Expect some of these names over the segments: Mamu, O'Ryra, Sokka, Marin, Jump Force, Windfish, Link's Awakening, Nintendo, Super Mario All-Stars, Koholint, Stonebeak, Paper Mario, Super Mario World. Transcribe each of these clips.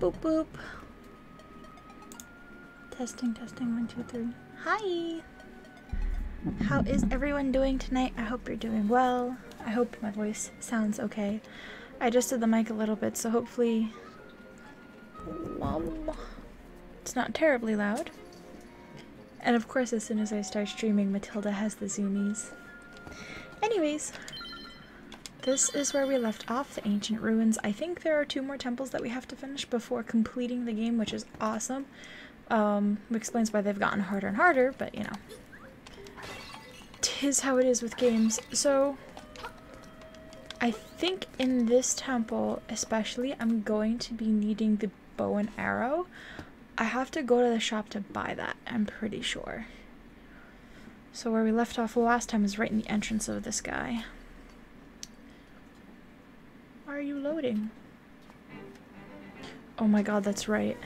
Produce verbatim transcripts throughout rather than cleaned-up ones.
Boop, boop. Testing, testing, one, two, three. Hi! How is everyone doing tonight? I hope you're doing well. I hope my voice sounds okay. I adjusted the mic a little bit, so hopefully um, it's not terribly loud. And of course, as soon as I start streaming, Matilda has the zoomies. Anyways, this is where we left off, the ancient ruins. I think there are two more temples that we have to finish before completing the game, which is awesome. Um, it explains why they've gotten harder and harder, but you know. Tis how it is with games. So I think in this temple especially I'm going to be needing the bow and arrow. I have to go to the shop to buy that, I'm pretty sure. So where we left off last time is right in the entrance of this guy. Why are you loading? Oh my god, that's right.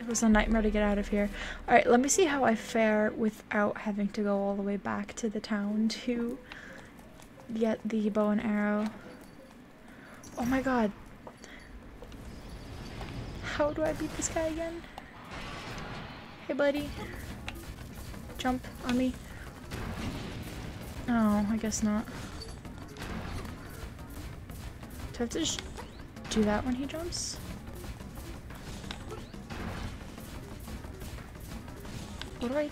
It was a nightmare to get out of here. Alright, let me see how I fare without having to go all the way back to the town to get the bow and arrow. Oh my god. How do I beat this guy again? Hey buddy. Jump on me. Oh, I guess not. Do I have to just do that when he jumps? What do I?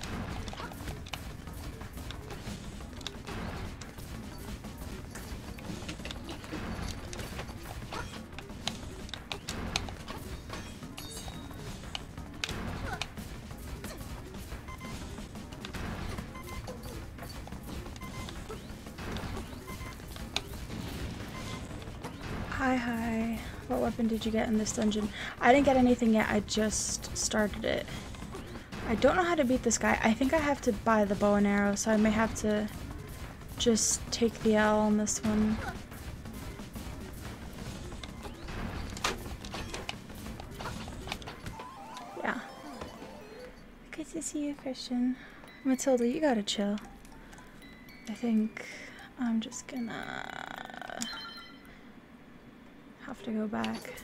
Hi, hi. What weapon did you get in this dungeon? I didn't get anything yet, I just started it. I don't know how to beat this guy. I think I have to buy the bow and arrow, so I may have to just take the L on this one. Yeah. Good to see you, Christian. Matilda, you gotta chill. I think I'm just gonna have to go back.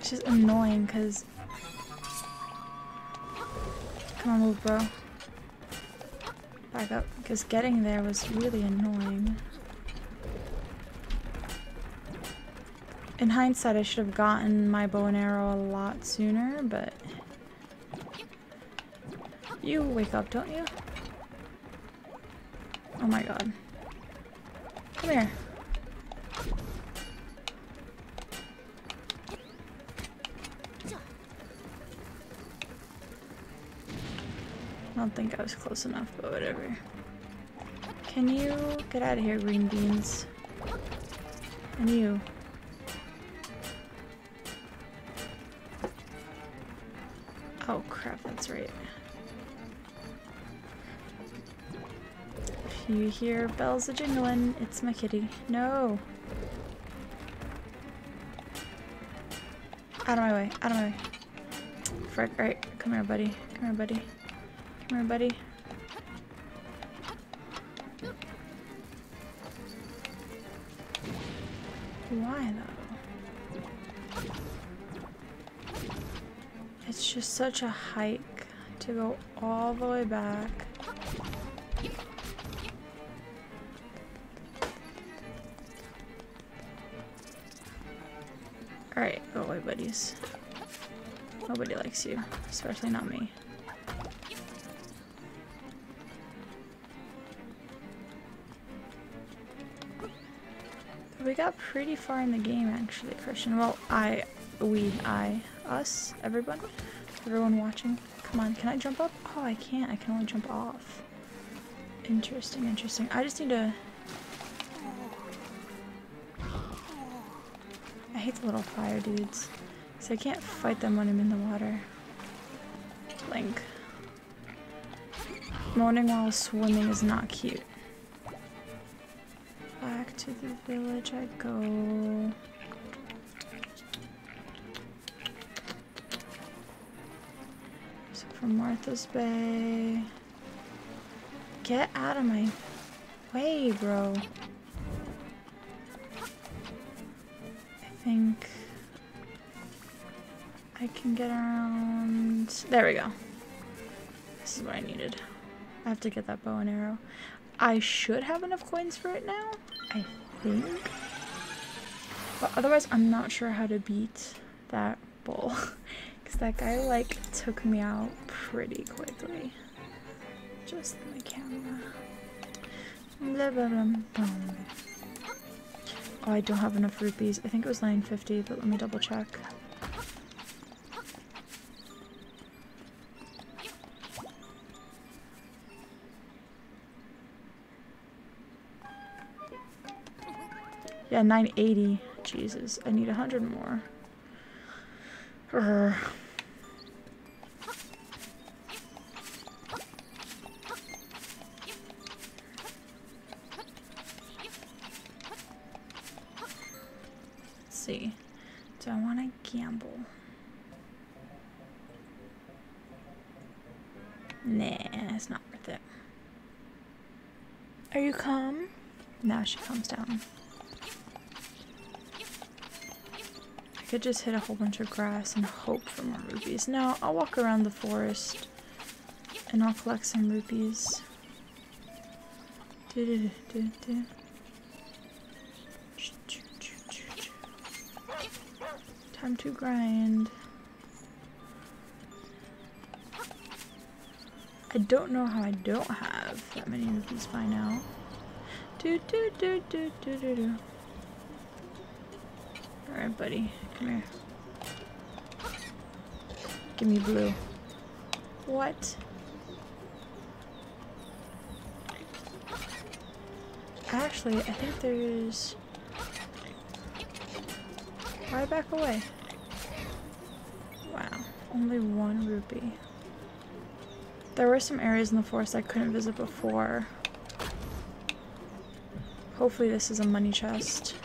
It's just annoying because. Come on, move, bro. Back up. Because getting there was really annoying. In hindsight, I should have gotten my bow and arrow a lot sooner, but. You wake up, don't you? Oh my god. Come here. I don't think I was close enough, but whatever. Can you get out of here, green beans? And you. Oh crap, that's right. If you hear bells a-jingling, it's my kitty. No! Out of my way, out of my way. Frick, alright, come here, buddy. Come here, buddy. Come here, buddy. Why though? It's just such a hike to go all the way back. Alright, go away, buddies. Nobody likes you, especially not me. We got pretty far in the game, actually, Christian. Well, I, we, I, us, everyone, everyone watching. Come on, can I jump up? Oh, I can't. I can only jump off. Interesting, interesting. I just need to... I hate the little fire dudes, so I can't fight them when I'm in the water. Link. Moaning while swimming is not cute. Back to the village I go. So from Martha's Bay. Get out of my way, bro. think I can get around. There we go. This is what I needed. I have to get that bow and arrow. I should have enough coins for it now, I think. But otherwise, I'm not sure how to beat that bull. Because that guy, like, took me out pretty quickly. Just my camera. Blah, blah, blah, blah. Oh, I don't have enough rupees. I think it was nine fifty, but let me double check. Yeah, nine eighty. Jesus, I need a hundred more. Urgh. Let's see. Do I want to gamble? Nah, it's not worth it. Are you calm? Now she calms down. Could just hit a whole bunch of grass and hope for more rupees. No, I'll walk around the forest and I'll collect some rupees. Do, do, do, do. Time to grind. I don't know how I don't have that many rupees by now. Do do do do do do do. Alright, buddy. Come here. Give me blue. What? Actually, I think there's... Why back away? Wow. Only one rupee. There were some areas in the forest I couldn't visit before. Hopefully this is a money chest.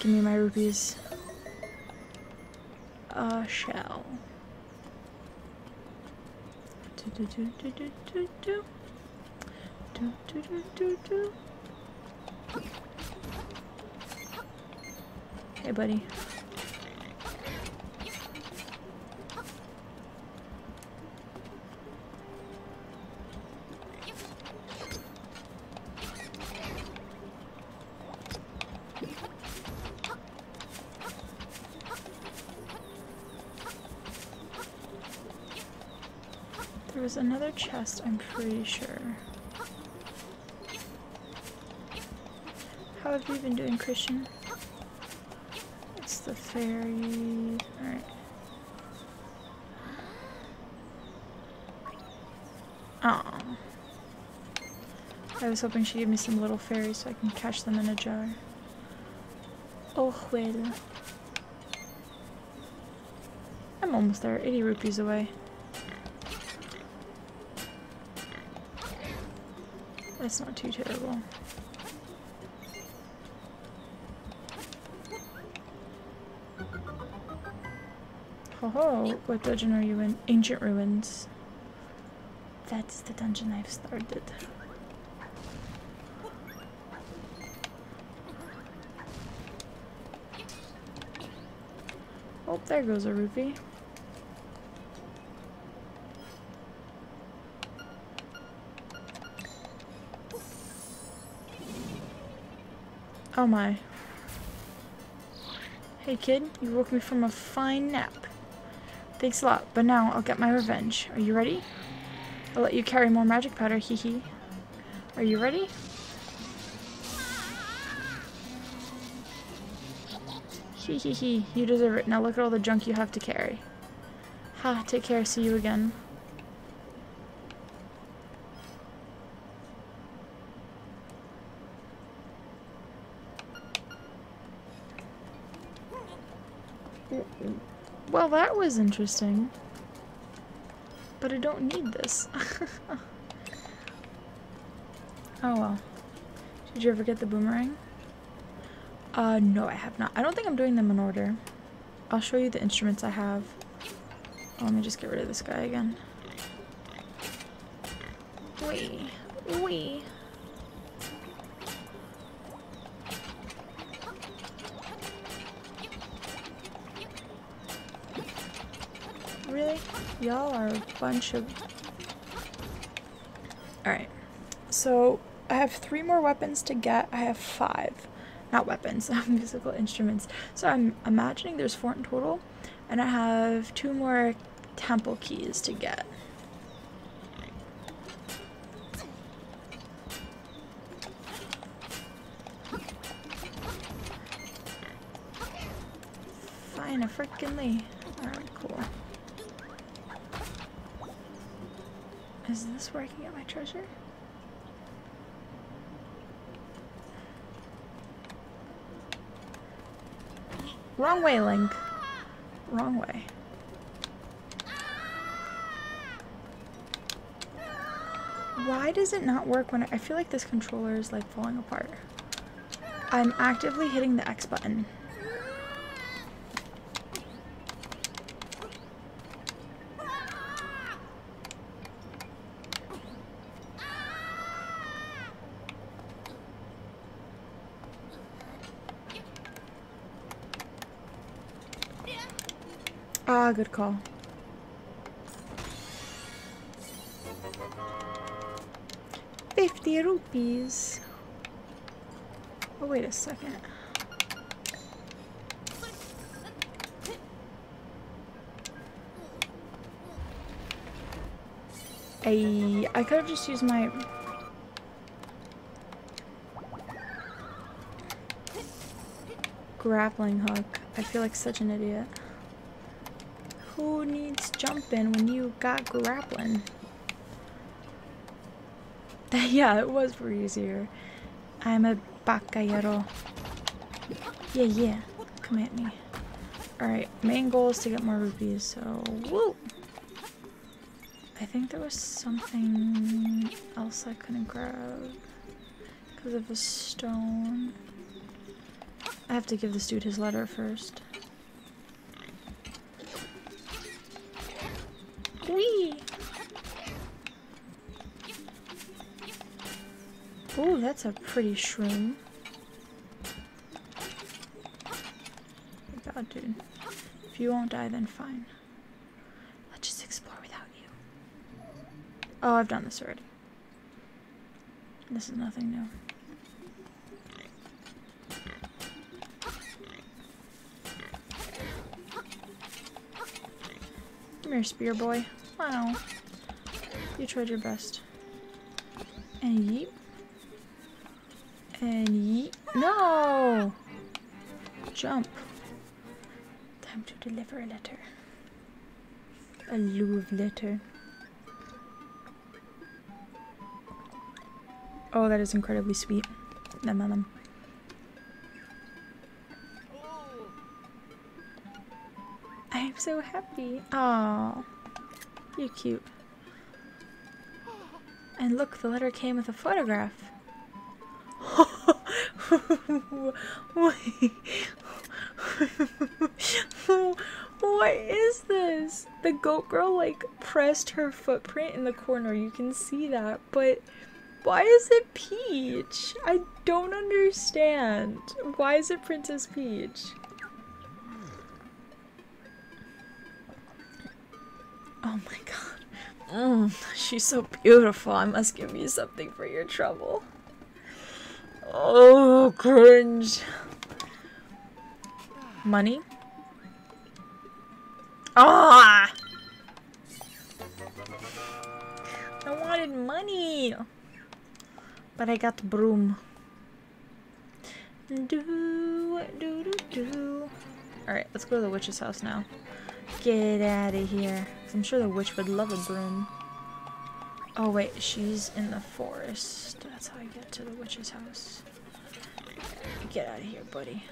Give me my rupees. A shell. Do do do do do do do do do do do. Hey, buddy. There's another chest, I'm pretty sure. How have you been doing, Christian? It's the fairy. Alright. Oh. I was hoping she'd give me some little fairies so I can catch them in a jar. Oh, well. I'm almost there, eighty rupees away. That's not too terrible. Ho ho! What dungeon are you in? Ancient Ruins. That's the dungeon I've started. Oh, there goes a rupee. Oh my. Hey kid, you woke me from a fine nap. Thanks a lot, but now I'll get my revenge. Are you ready? I'll let you carry more magic powder, hee hee. Are you ready? Hee hee hee, you deserve it. Now look at all the junk you have to carry. Ha, take care, see you again. Well, that was interesting, but I don't need this. Oh well. Did you ever get the boomerang? Uh, no, I have not. I don't think I'm doing them in order. I'll show you the instruments I have. Oh, let me just get rid of this guy again. Wee. Wee. Y'all are a bunch of... Alright, so I have three more weapons to get. I have five. Not weapons, musical instruments. So I'm imagining there's four in total, and I have two more temple keys to get. Fine, a frickin' Lee. Alright, cool. Is this where I can get my treasure? Wrong way, Link. Wrong way. Why does it not work when I, I feel like this controller is like falling apart? I'm actively hitting the X button. Ah, good call. Fifty rupees. Oh, wait a second. I I could have just used my. Grappling hook. I feel like such an idiot. Who needs jumping when you got grappling? Yeah, it was for easier. I'm a bacayero. Yeah, yeah. Come at me. Alright, main goal is to get more rupees, so... Woo! I think there was something else I couldn't grab. Because of a stone. I have to give this dude his letter first. Whee! Ooh, that's a pretty shroom. Oh god, dude. If you won't die, then fine. Let's just explore without you. Oh, I've done this already. This is nothing new. Come here, spear boy. Wow. You tried your best. And yeet. And yeet. No! Jump. Time to deliver a letter. A love letter. Oh, that is incredibly sweet. Nom nom nom. I'm so happy. Aww. You're cute. And look, the letter came with a photograph. What is this? The goat girl like pressed her footprint in the corner. You can see that, but why is it Peach? I don't understand. Why is it Princess Peach? Oh my god. Mm, she's so beautiful. I must give you something for your trouble. Oh, cringe. Money? Ah! I wanted money! But I got broom. Do, do, do, do. Alright, let's go to the witch's house now. Get out of here. I'm sure the witch would love a broom. Oh wait, she's in the forest. That's how I get to the witch's house. Get out of here, buddy.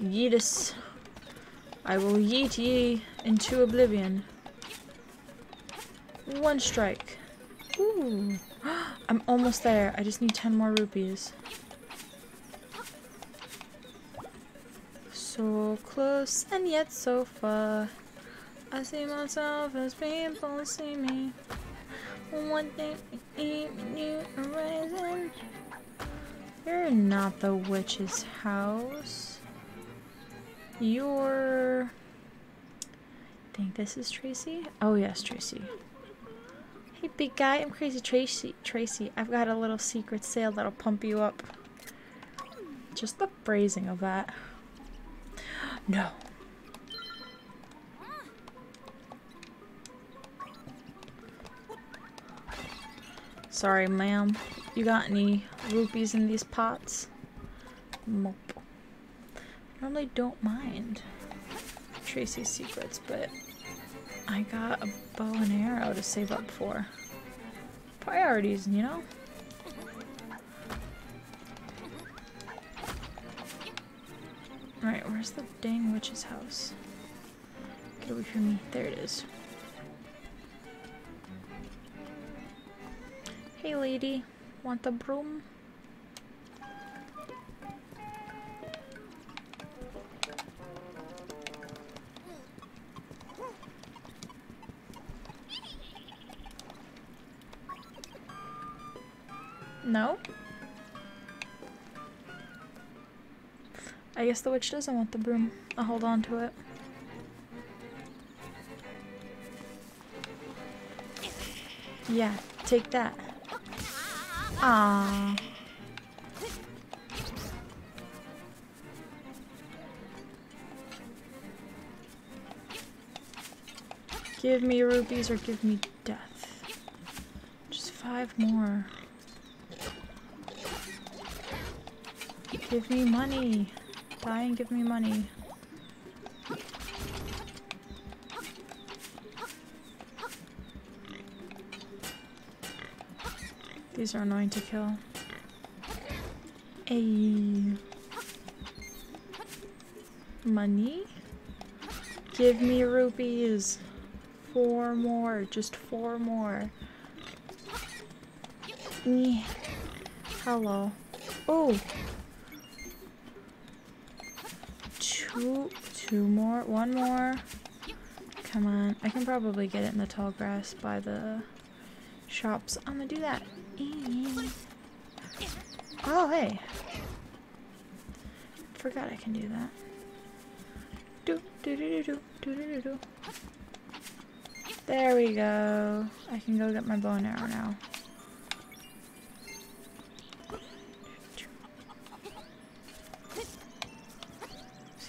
Yeetus. I will yeet ye into oblivion. One strike. Ooh. I'm almost there. I just need ten more rupees. So close and yet so far. I see myself as people see me. One thing you arising. You're not the witch's house. You're think this is Tracy. Oh yes, Tracy. Hey big guy, I'm Crazy Tracy. Tracy, I've got a little secret sale that'll pump you up. Just the phrasing of that. No. Sorry, ma'am. You got any rupees in these pots? Nope. I normally don't mind Tracy's secrets, but I got a bow and arrow to save up for. Priorities, you know? Alright, where's the dang witch's house? Get away from me. There it is. Hey lady, want a broom? No? I guess the witch doesn't want the broom. I'll hold on to it. Yeah, take that. Ah. Give me rupees or give me death. Just five more. Give me money. Die and give me money. These are annoying to kill. Ayy. Money? Give me rupees. Four more. Just four more. Nyeh. Hello. Oh! Two, two more, one more. Come on, I can probably get it in the tall grass by the shops. I'm gonna do that. Oh, hey. Forgot I can do that. Do, do, do, do, do, do, do, do. There we go. I can go get my bow and arrow now.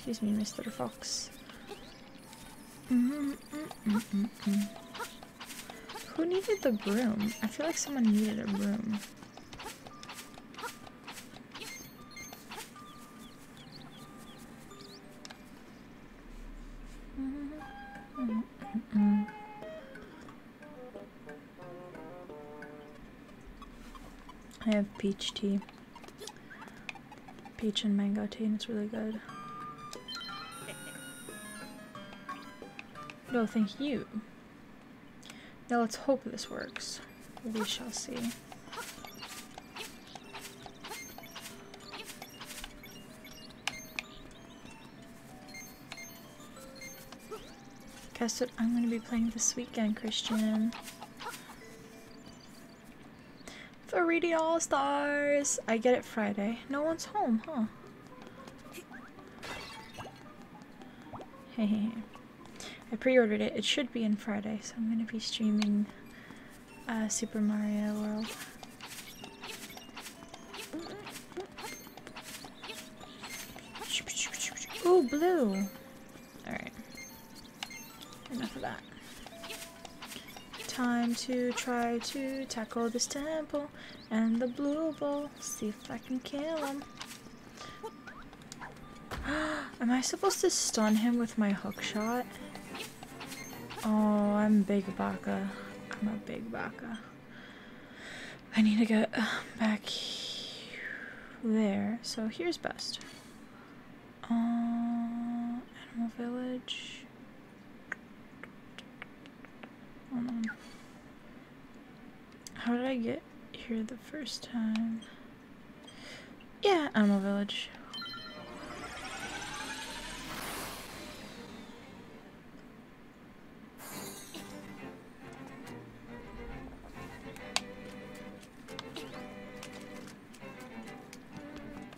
Excuse me, Mister Fox. Mm-hmm, mm-hmm, mm-hmm, mm-hmm. Who needed the broom? I feel like someone needed a broom. Mm-hmm, mm-hmm, mm-hmm. I have peach tea. Peach and mango tea, and it's really good. No, thank you. Now let's hope this works. We shall see. Guess what I'm going to be playing this weekend, Christian? Mario All-Stars! I get it Friday. No one's home, huh? Hey. I pre-ordered it. It should be in Friday, so I'm going to be streaming uh, Super Mario World. Ooh, blue! Alright. Enough of that. Time to try to tackle this temple and the blue ball. See if I can kill him. Am I supposed to stun him with my hook shot? Oh, I'm big baka. I'm a big baka. I need to get back there. So here's best. Uh, Animal Village. Hold on. How did I get here the first time? Yeah, Animal Village.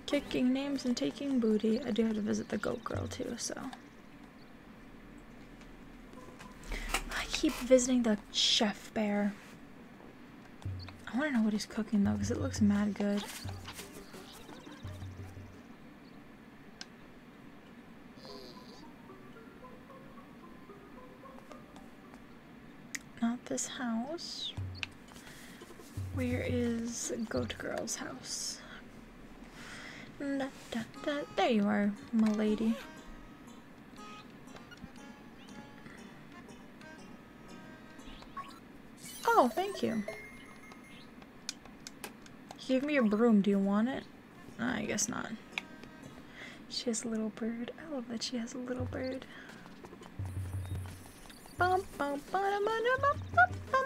Kicking names and taking booty. I do have to visit the goat girl too, so. keep visiting the chef bear. I want to know what he's cooking though, because it looks mad good. Not this house. Where is Goat Girl's house? Da, da, da. There you are, my lady. Oh, thank you. Give me your broom, do you want it? I guess not. She has a little bird. I love that she has a little bird. Bum, bum, bum, bum, bum, bum, bum.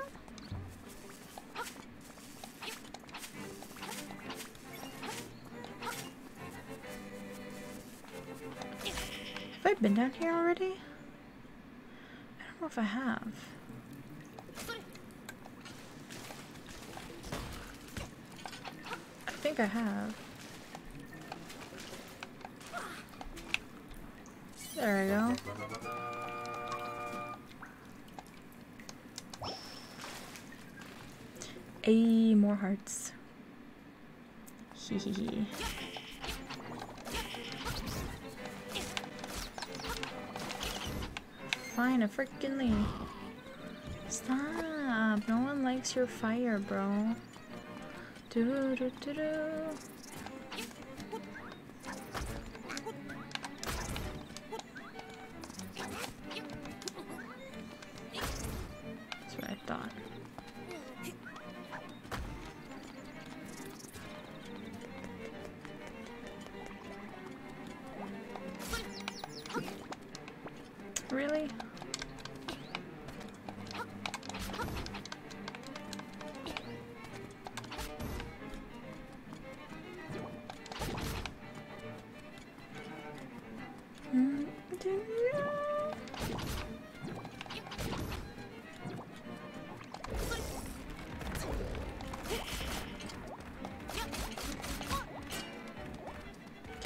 Have I been down here already? I don't know if I have. I think I have. There we go. Ay, more hearts. Hee hee hee. Fine, a freaking leaf. Stop! No one likes your fire, bro. Do, do, do, do. That's what I thought. Really?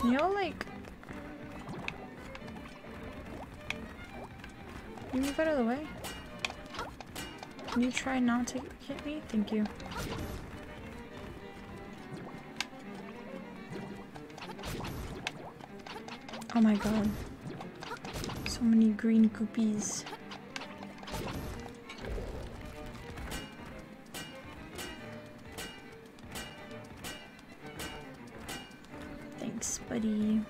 Can y'all like can you move out of the way? Can you try not to hit me? Thank you. Oh my god. So many green goopies. Thanks, buddy.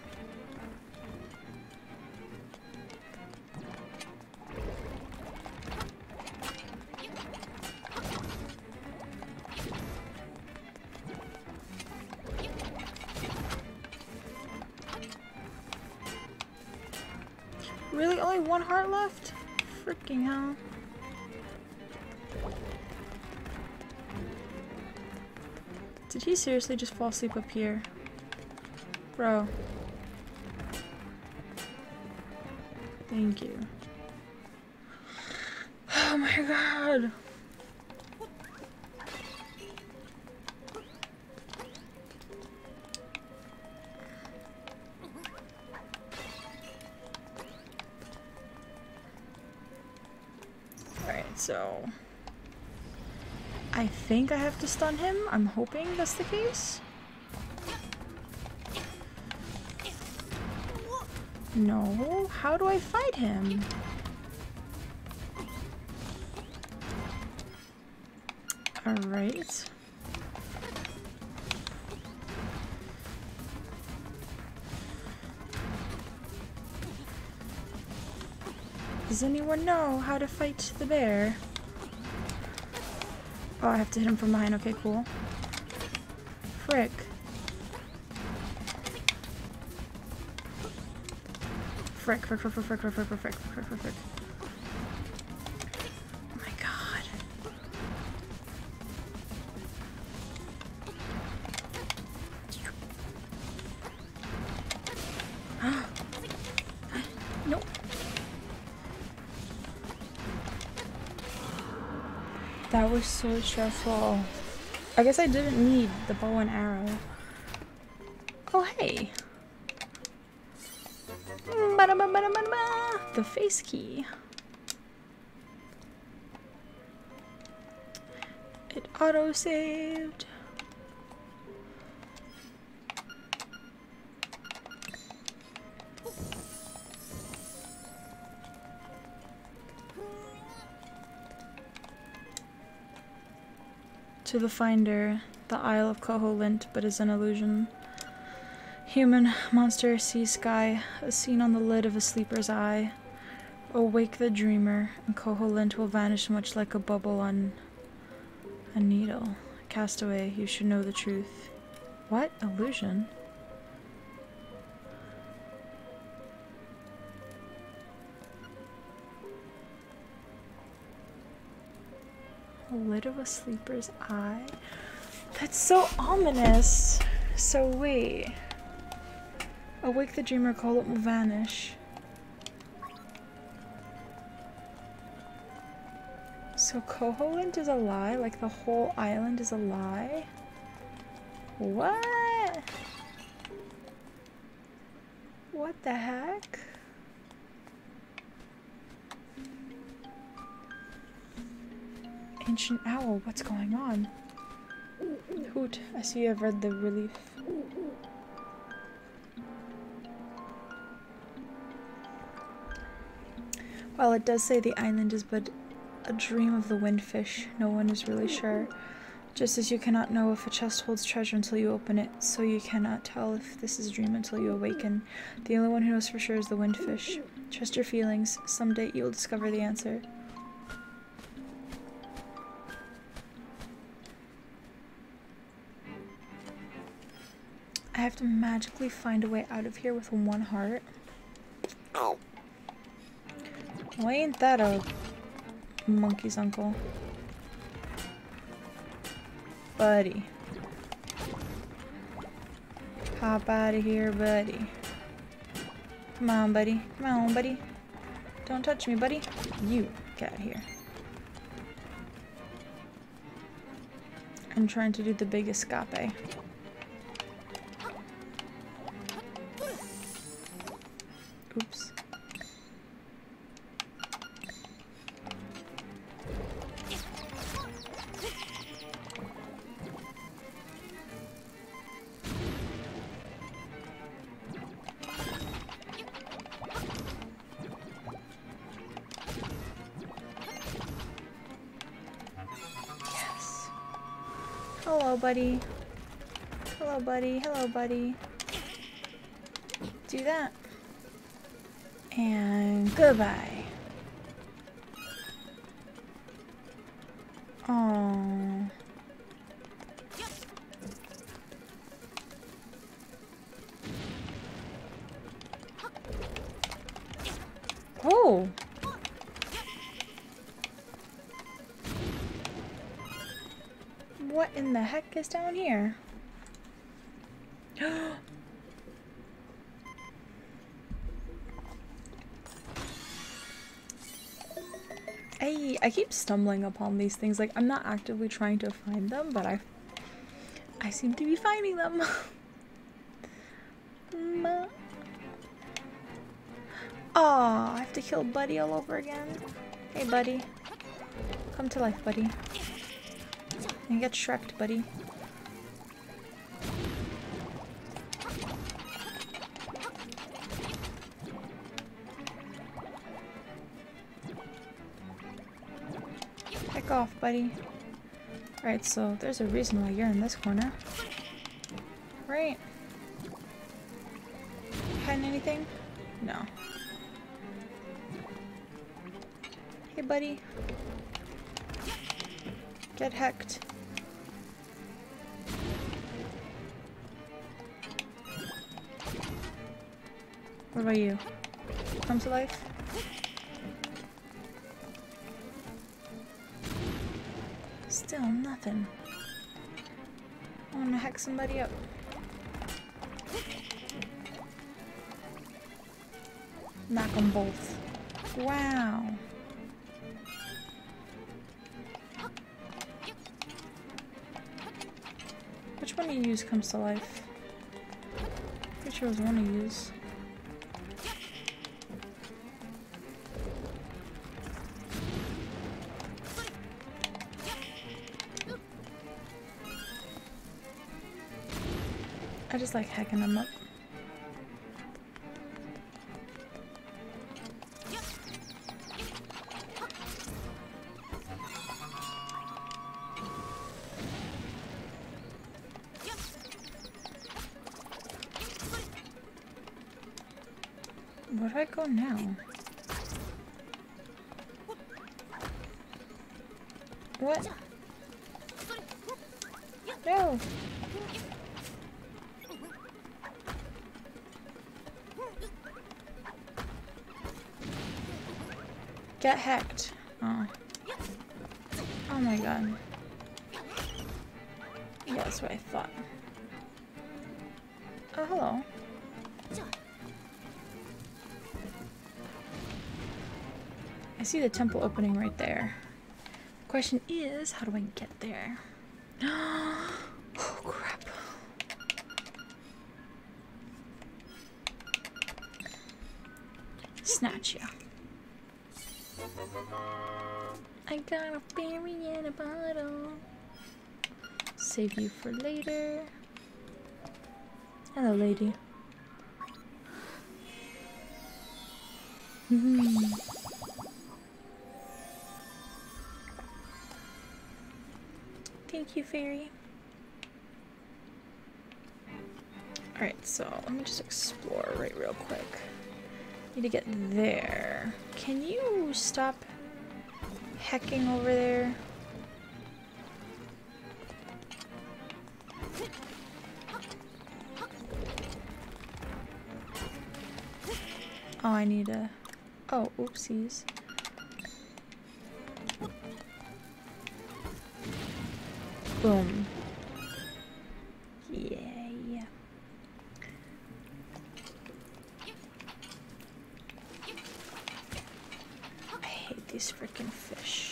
Really? Only one heart left? Freaking hell. Did he seriously just fall asleep up here? Bro. Thank you. Oh my god. So, I think I have to stun him. I'm hoping that's the case. No, how do I fight him? Alright. Does anyone know how to fight the bear? Oh, I have to hit him from behind. Okay, cool. Frick. Frick, frick, frick, frick, frick, frick, frick, frick, frick, frick, frick. Oh my god. Nope. That was so stressful. I guess I didn't need the bow and arrow. Oh hey! The face key. It auto-saved. To the finder, the Isle of Koholint, but is an illusion. Human, monster, sea, sky, a scene on the lid of a sleeper's eye. Awake the dreamer, and Koholint will vanish much like a bubble on a needle. Castaway, you should know the truth. What? Illusion? A lid of a sleeper's eye? That's so ominous! So wait. Awake the dreamer, Koholint will vanish. So Koholint is a lie? Like the whole island is a lie? What? What the heck? Ancient owl, what's going on? Hoot, I see you have read the relief. While it does say the island is but a dream of the Windfish, no one is really sure. Just as you cannot know if a chest holds treasure until you open it, so you cannot tell if this is a dream until you awaken. The only one who knows for sure is the Windfish. Trust your feelings. Someday you will discover the answer. I have to magically find a way out of here with one heart. Oh. Well, ain't that a monkey's uncle. Buddy. Hop out of here, buddy. Come on, buddy. Come on, buddy. Don't touch me, buddy. You get out of here. I'm trying to do the big escape. Oops. Buddy. Hello, buddy. Hello, buddy. Do that. And goodbye. Oh. Oh. What in the heck is down here? Hey, I keep stumbling upon these things. Like, I'm not actively trying to find them, but I I seem to be finding them. Aw, oh, I have to kill Buddy all over again. Hey, Buddy. Come to life, Buddy. You get Shrek'd, buddy. Heck off, buddy. Right, so there's a reason why you're in this corner. Right. Hiding anything? No. Hey, buddy. Get hecked. What about you? Come to life? Still nothing. I wanna hack somebody up. Knock them both. Wow. Which one do you use comes to life? Pretty sure it was one I use. I just like hacking them up. Where do I go now? What? No! Get hacked. Oh. Oh my god. Yeah, that's what I thought. Oh, hello. I see the temple opening right there. Question is, how do I get there? Oh crap. Snatch ya. I got a fairy in a bottle. Save you for later. Hello, lady. Hmm. Thank you, fairy. Alright, so let me just explore right real quick. Need to get there. Can you stop hacking over there? Oh, I need a... Oh, oopsies. Boom. Yeah, yeah. I hate these freaking fish.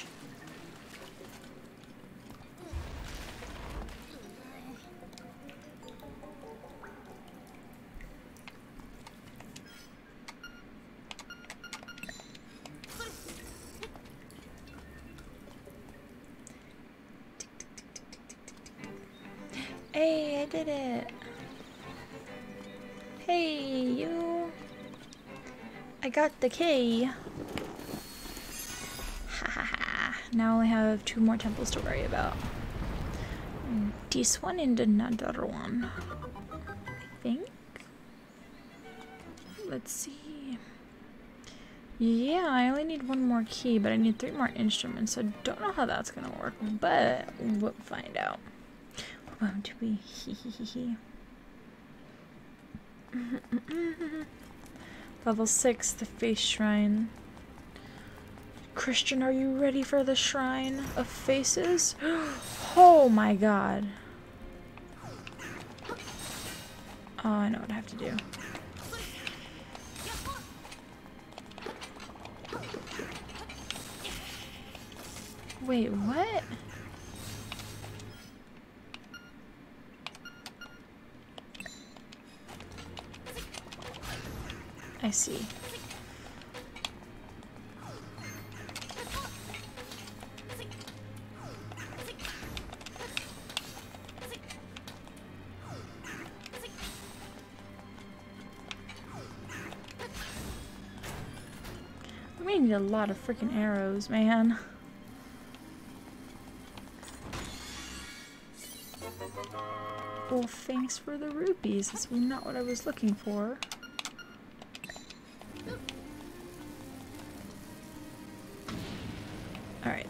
Hey, I did it! Hey, you! I got the key! Ha ha ha! Now I have two more temples to worry about. This one and another one. I think? Let's see. Yeah, I only need one more key, but I need three more instruments, so I don't know how that's gonna work, but we'll find out. Won't we? Level six, the face shrine. Christian, are you ready for the shrine of faces? Oh my god. Oh, I know what I have to do. Wait, what? I see. We need a lot of freaking arrows, man. Well, thanks for the rupees. That's not what I was looking for.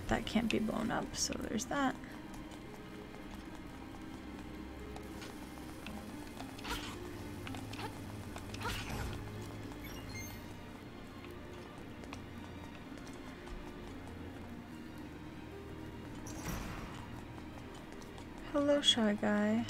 That can't be blown up, so there's that. Hello, shy guy.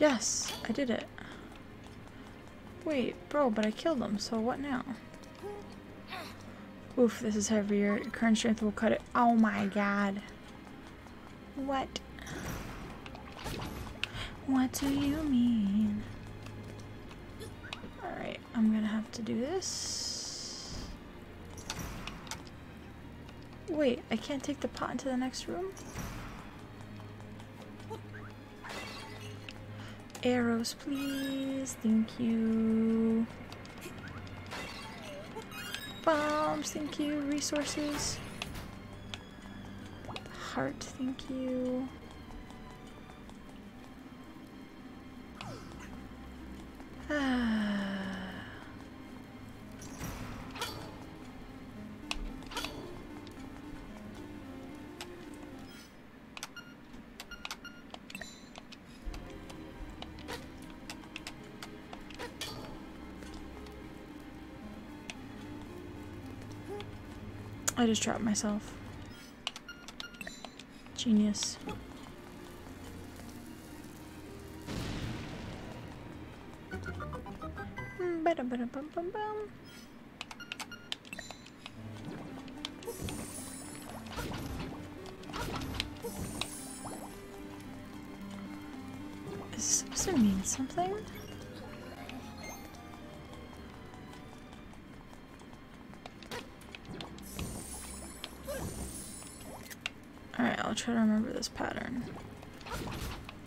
Yes, I did it. Wait, bro, but I killed him, so what now? Oof, this is heavier. Current strength will cut it. Oh my god. What? What do you mean? Alright, I'm gonna have to do this. Wait, I can't take the pot into the next room? Arrows, please. Thank you. Bombs, thank you. Resources. Heart, thank you. I just trapped myself. Genius. Is this supposed to mean something? Try to remember this pattern.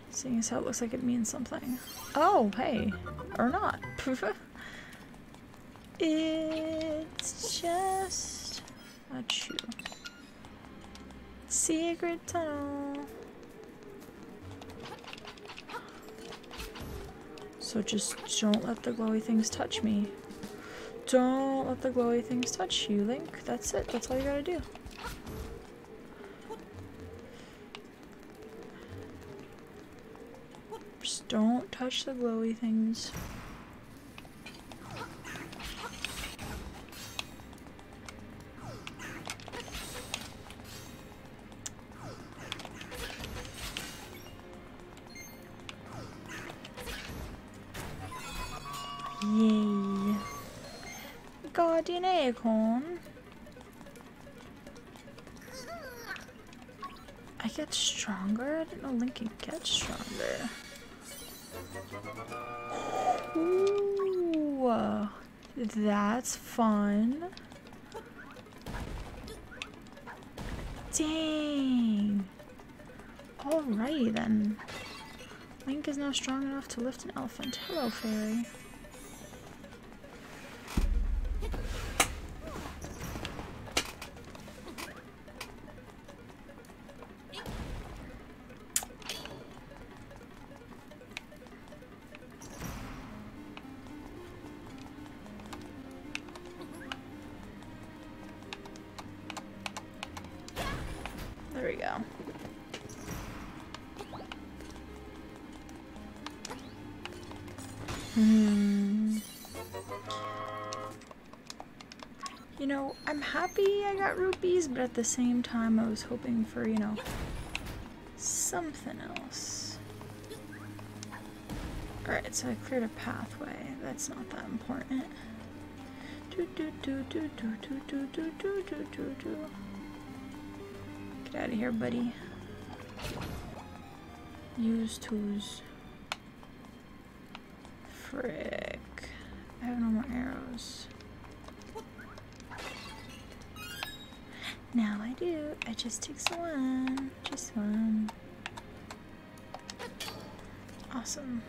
Seeing as how it looks like it means something. Oh, hey. Or not. It's just a chew. Secret tunnel. So just don't let the glowy things touch me. Don't let the glowy things touch you, Link. That's it. That's all you gotta do. Don't touch the glowy things. Yay. Guardian acorn. I get stronger? I didn't know Link could get stronger. Ooh, that's fun. Dang. Alrighty then. Link is now strong enough to lift an elephant. Hello, fairy. Happy I got rupees, but at the same time I was hoping for, you know, something else. Alright, so I cleared a pathway. That's not that important. Do do do do do do do do do do do do. Get out of here, buddy. Use tools. Frick. I have no more arrows. Now I do. I just take one. Just one. Awesome.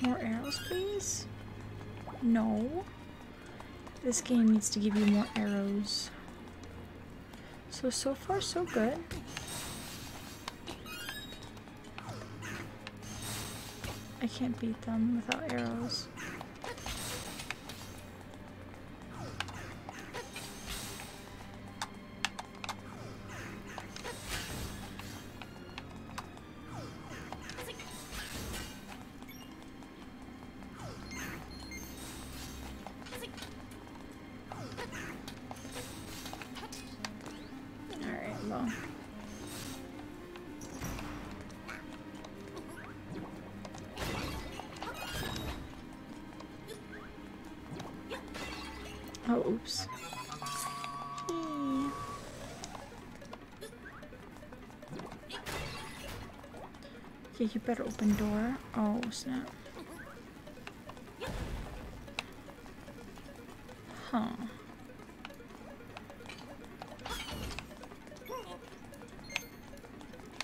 More arrows, please? No. This game needs to give you more arrows. So, so far, so good. I can't beat them without arrows. Oh, oops. Okay, you better open door. Oh, snap. Huh.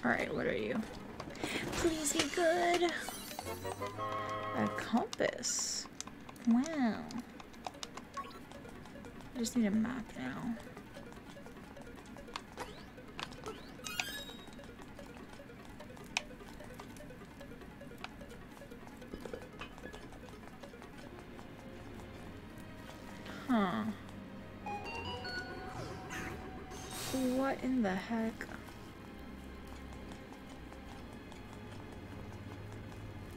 Alright, what are you? Please be good. A compass. Wow. I just need a map now. Huh. What in the heck?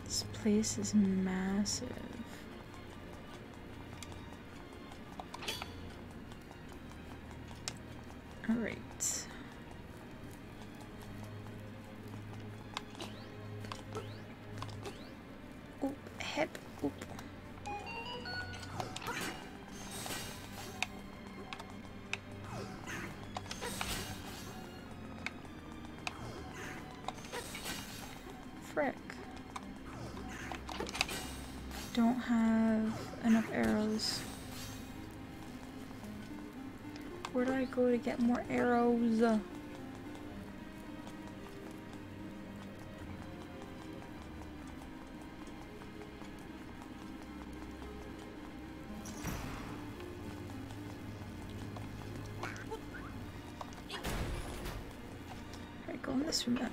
This place is massive. All right. Oop, hep, oop. Frick. Don't have enough arrows. Where do I go to get more arrows? Alright, go in this room then.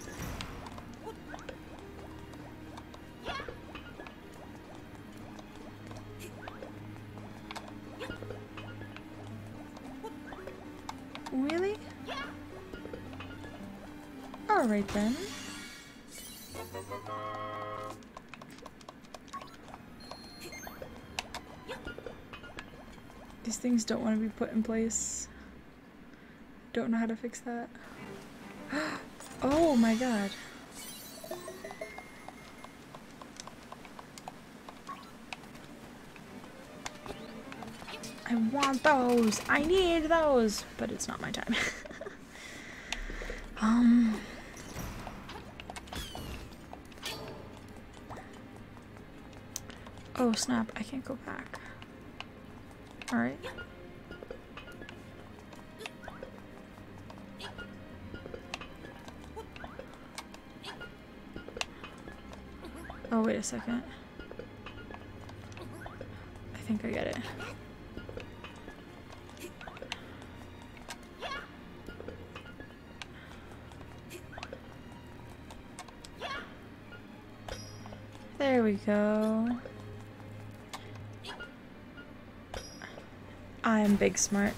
Really? Alright then. These things don't want to be put in place. Don't know how to fix that. Oh my god. I want those! I need those! But it's not my time. um... Oh snap, I can't go back. Alright. Oh wait a second. I think I get it. There we go. I'm big smart.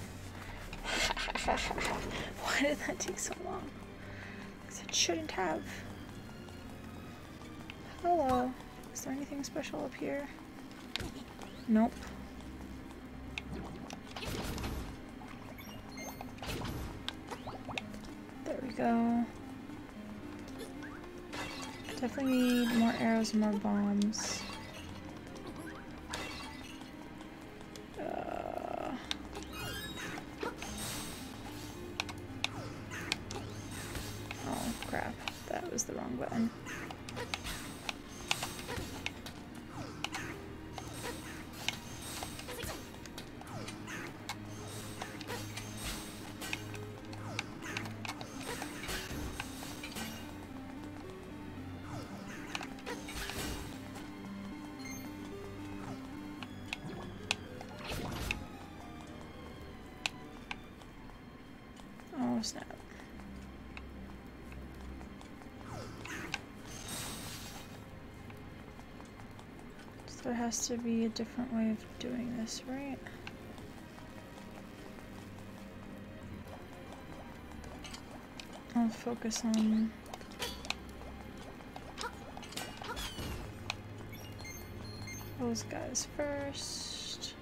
Why did that take so long? Because it shouldn't have. Hello. Is there anything special up here? Nope. There we go. Definitely need more arrows and more bombs. Uh. Oh crap, that was the wrong button. Snap. So there has to be a different way of doing this, right? I'll focus on those guys first.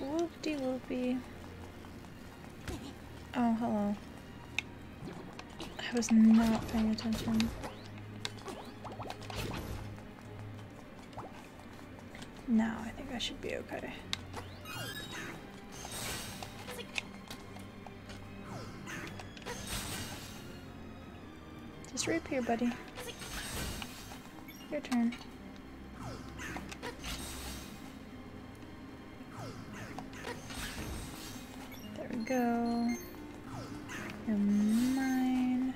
Whoop-de-whoopie. Oh, hello. I was not paying attention. Now I think I should be okay. Just reappear, buddy. Your turn. There we go. You're mine.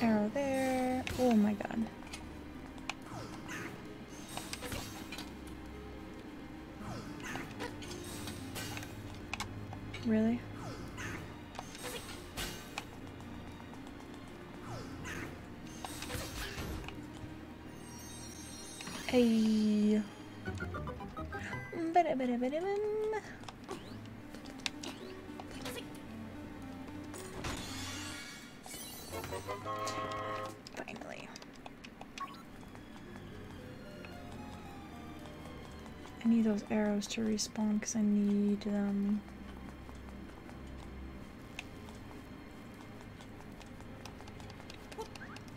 Arrow there. Oh my god. Really? Hey. Finally. I need those arrows to respawn because I need them.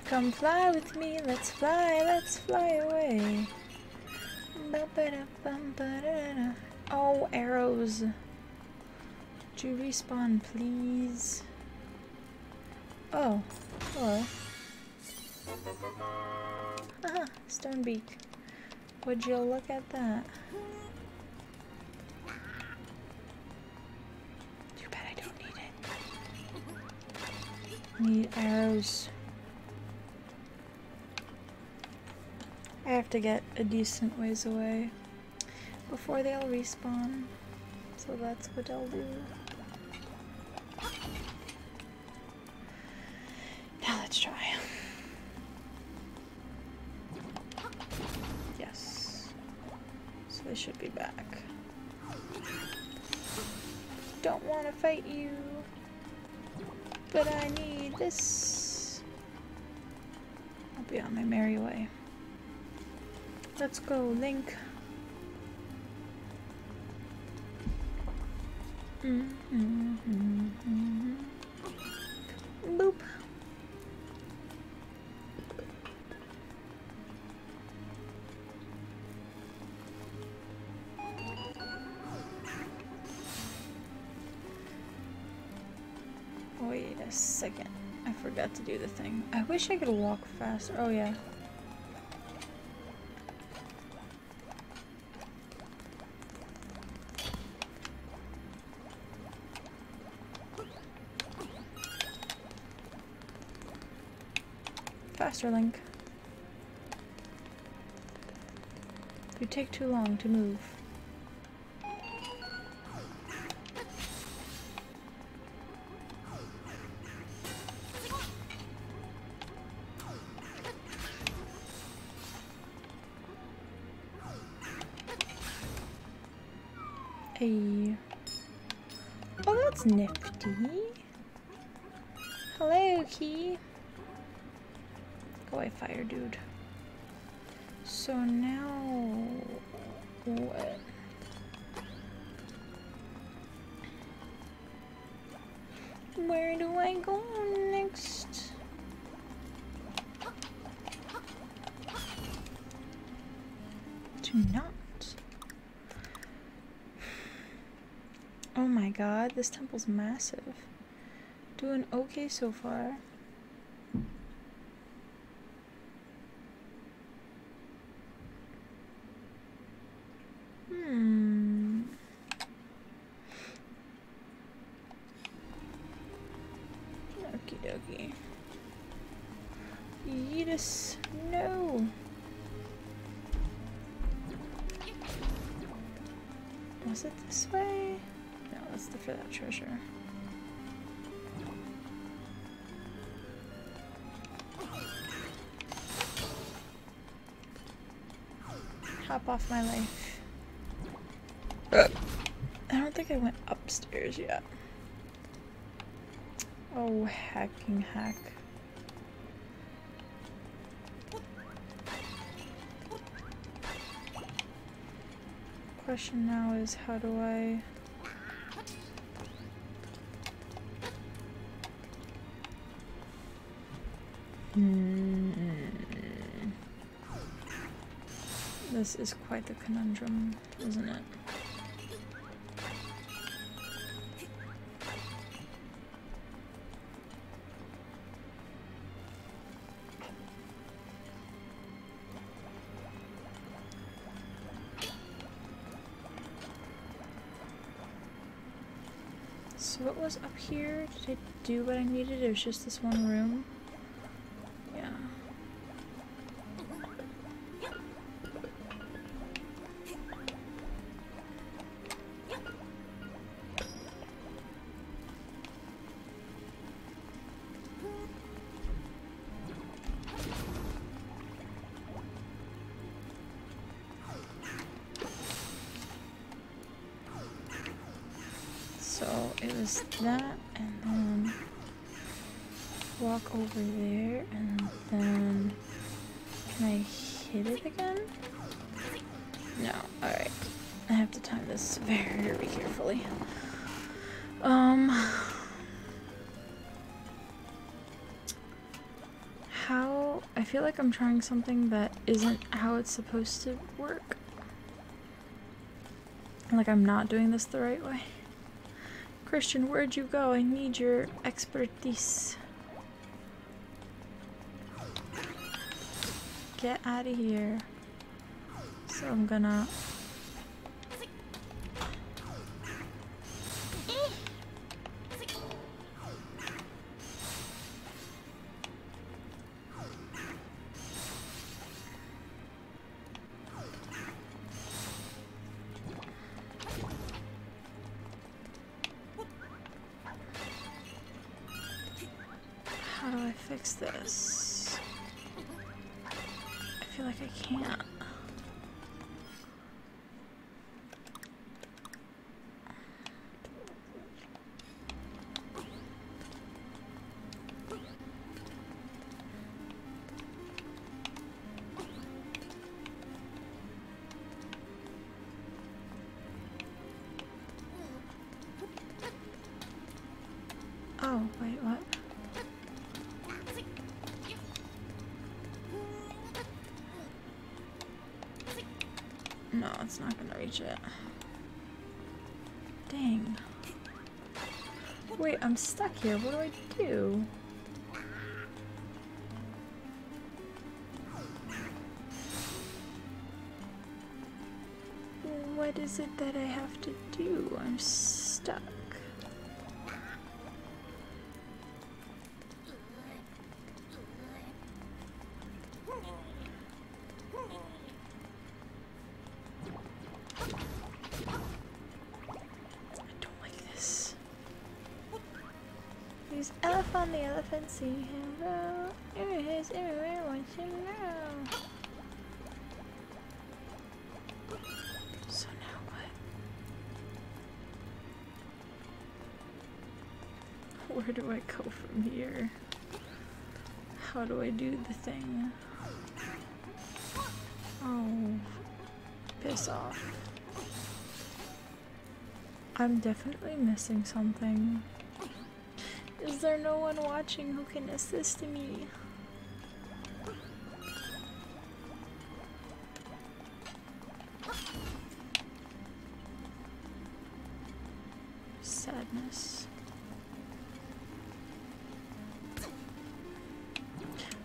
Come fly with me, let's fly, let's fly away. Oh, arrows. Would you respawn, please? Oh, hello. Ah, Stonebeak. Would you look at that? Too bad I don't need it. Need arrows. I have to get a decent ways away before they'll respawn, so that's what I'll do. Now let's try. Yes. So they should be back. Don't want to fight you, but I need this. I'll be on my merry way. Let's go, Link. Mm, mm, mm, mm, mm. Boop. Wait a second. I forgot to do the thing. I wish I could walk faster. Oh, yeah. Faster, Link. You take too long to move. Hey. Oh, that's nifty. Hello, Key. Boy, fire dude. So now what? Where do I go next? Do not. Oh my god, this temple's massive. Doing okay so far. Was it this way? No, that's the, for that treasure. Hop off my life. I don't think I went upstairs yet. Oh, hacking hack. The question now is, how do I... Mm. This is quite the conundrum, isn't it? So what was up here? Did I do what I needed? It was just this one room. Yeah. That, and then walk over there, and then can I hit it again? No, alright. I have to time this very carefully. Um, how, I feel like I'm trying something that isn't how it's supposed to work. Like I'm not doing this the right way. Christian, where'd you go? I need your expertise. Get out of here. So I'm gonna... this. I feel like I can't. Oh, wait, what? No, it's not gonna reach it. Dang. Wait, I'm stuck here. What do I do? What is it that I have to do? I'm stuck. Elephant, the elephant, see him roll. Here he is, everywhere, watch him roll. So now what? Where do I go from here? How do I do the thing? Oh, piss off. I'm definitely missing something. Is there no one watching who can assist me? Sadness.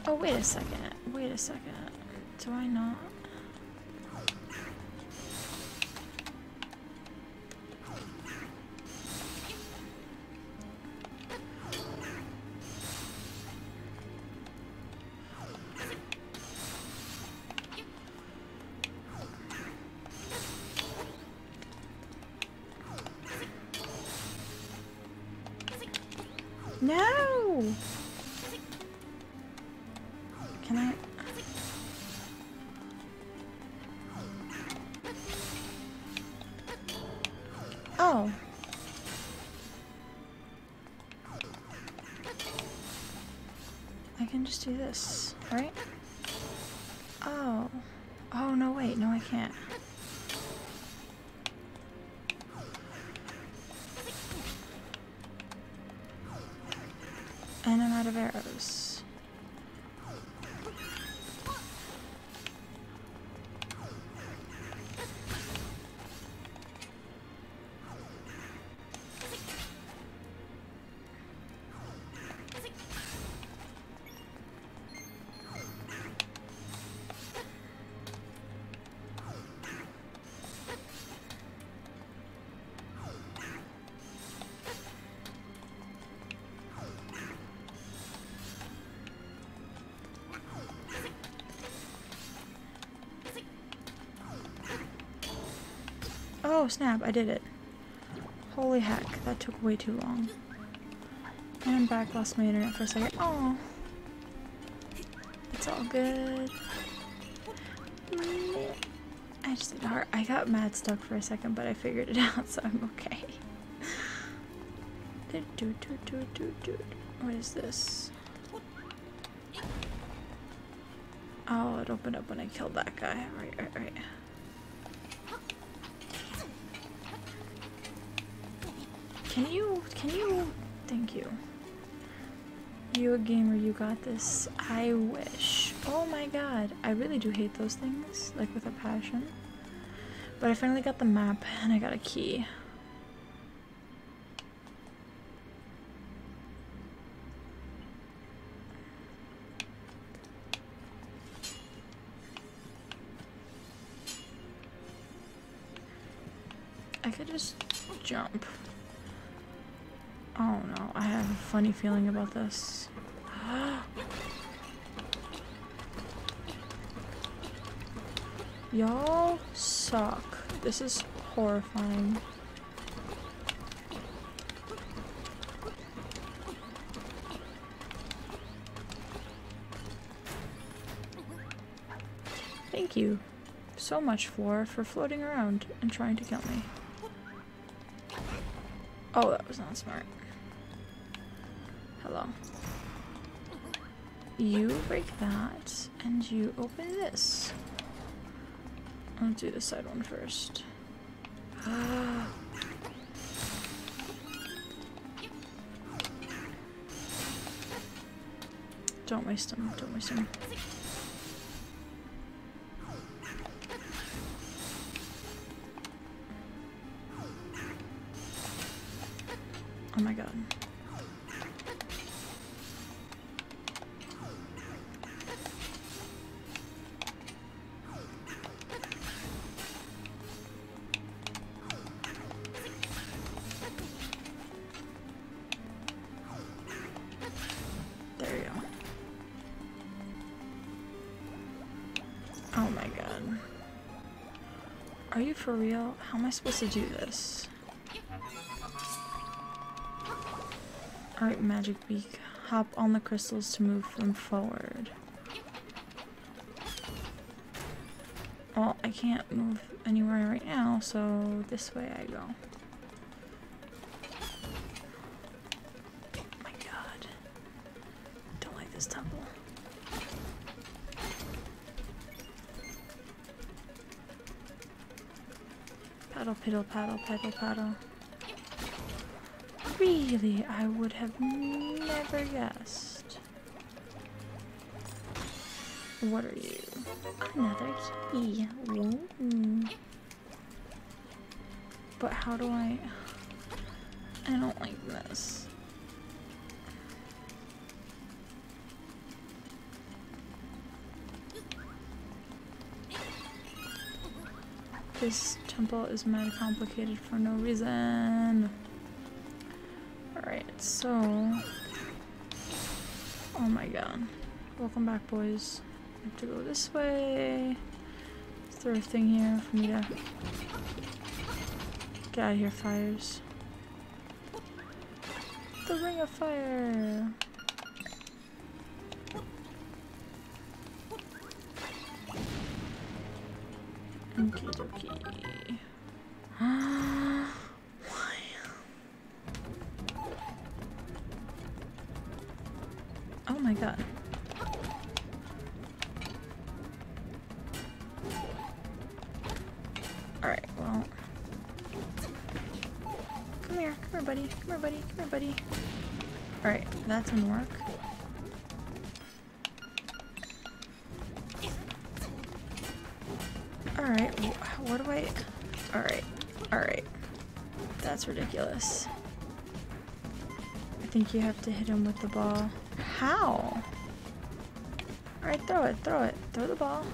Oh, wait a second. Wait a second. Do I not? No! Can I? Oh. I can just do this, right? Oh. Oh, no, wait. No, I can't. And I'm out of arrows. Oh, snap, I did it. Holy heck, that took way too long. And I'm back, lost my internet for a second. Oh, it's all good. I just did hard. I got mad stuck for a second, but I figured it out, so I'm okay. What is this? Oh, it opened up when I killed that guy. Right, right, right. Can you, can you, thank you. You a gamer, you got this. I wish. Oh my god, I really do hate those things, like with a passion. But I finally got the map and I got a key. I could just jump. Oh no, I have a funny feeling about this. Y'all suck. This is horrifying. Thank you so much, Floor, for floating around and trying to kill me. Oh, that was not smart. Hello. You break that, and you open this. I'll do the side one first. Ah. Don't waste them, don't waste them. Oh my god. Are you for real? How am I supposed to do this? Alright, Magic Beak. Hop on the crystals to move them forward. Well, I can't move anywhere right now, so this way I go. Oh my god. Don't like this temple. Paddle, piddle, paddle, paddle, paddle. Really, I would have never guessed. What are you? Another key. Whoa. But how do I? I don't like this. This temple is mad complicated for no reason. Alright, so... Oh my god. Welcome back, boys. I have to go this way. Is there a thing here for me to... Get out of here, fires. The ring of fire! Okie dokie. Why? Oh my god. Alright, well. Come here, come here, buddy. Come here, buddy. Come here, buddy. Alright, that didn't work. Alright, what do I... Alright, alright. That's ridiculous. I think you have to hit him with the ball. How? Alright, throw it, throw it. Throw the ball.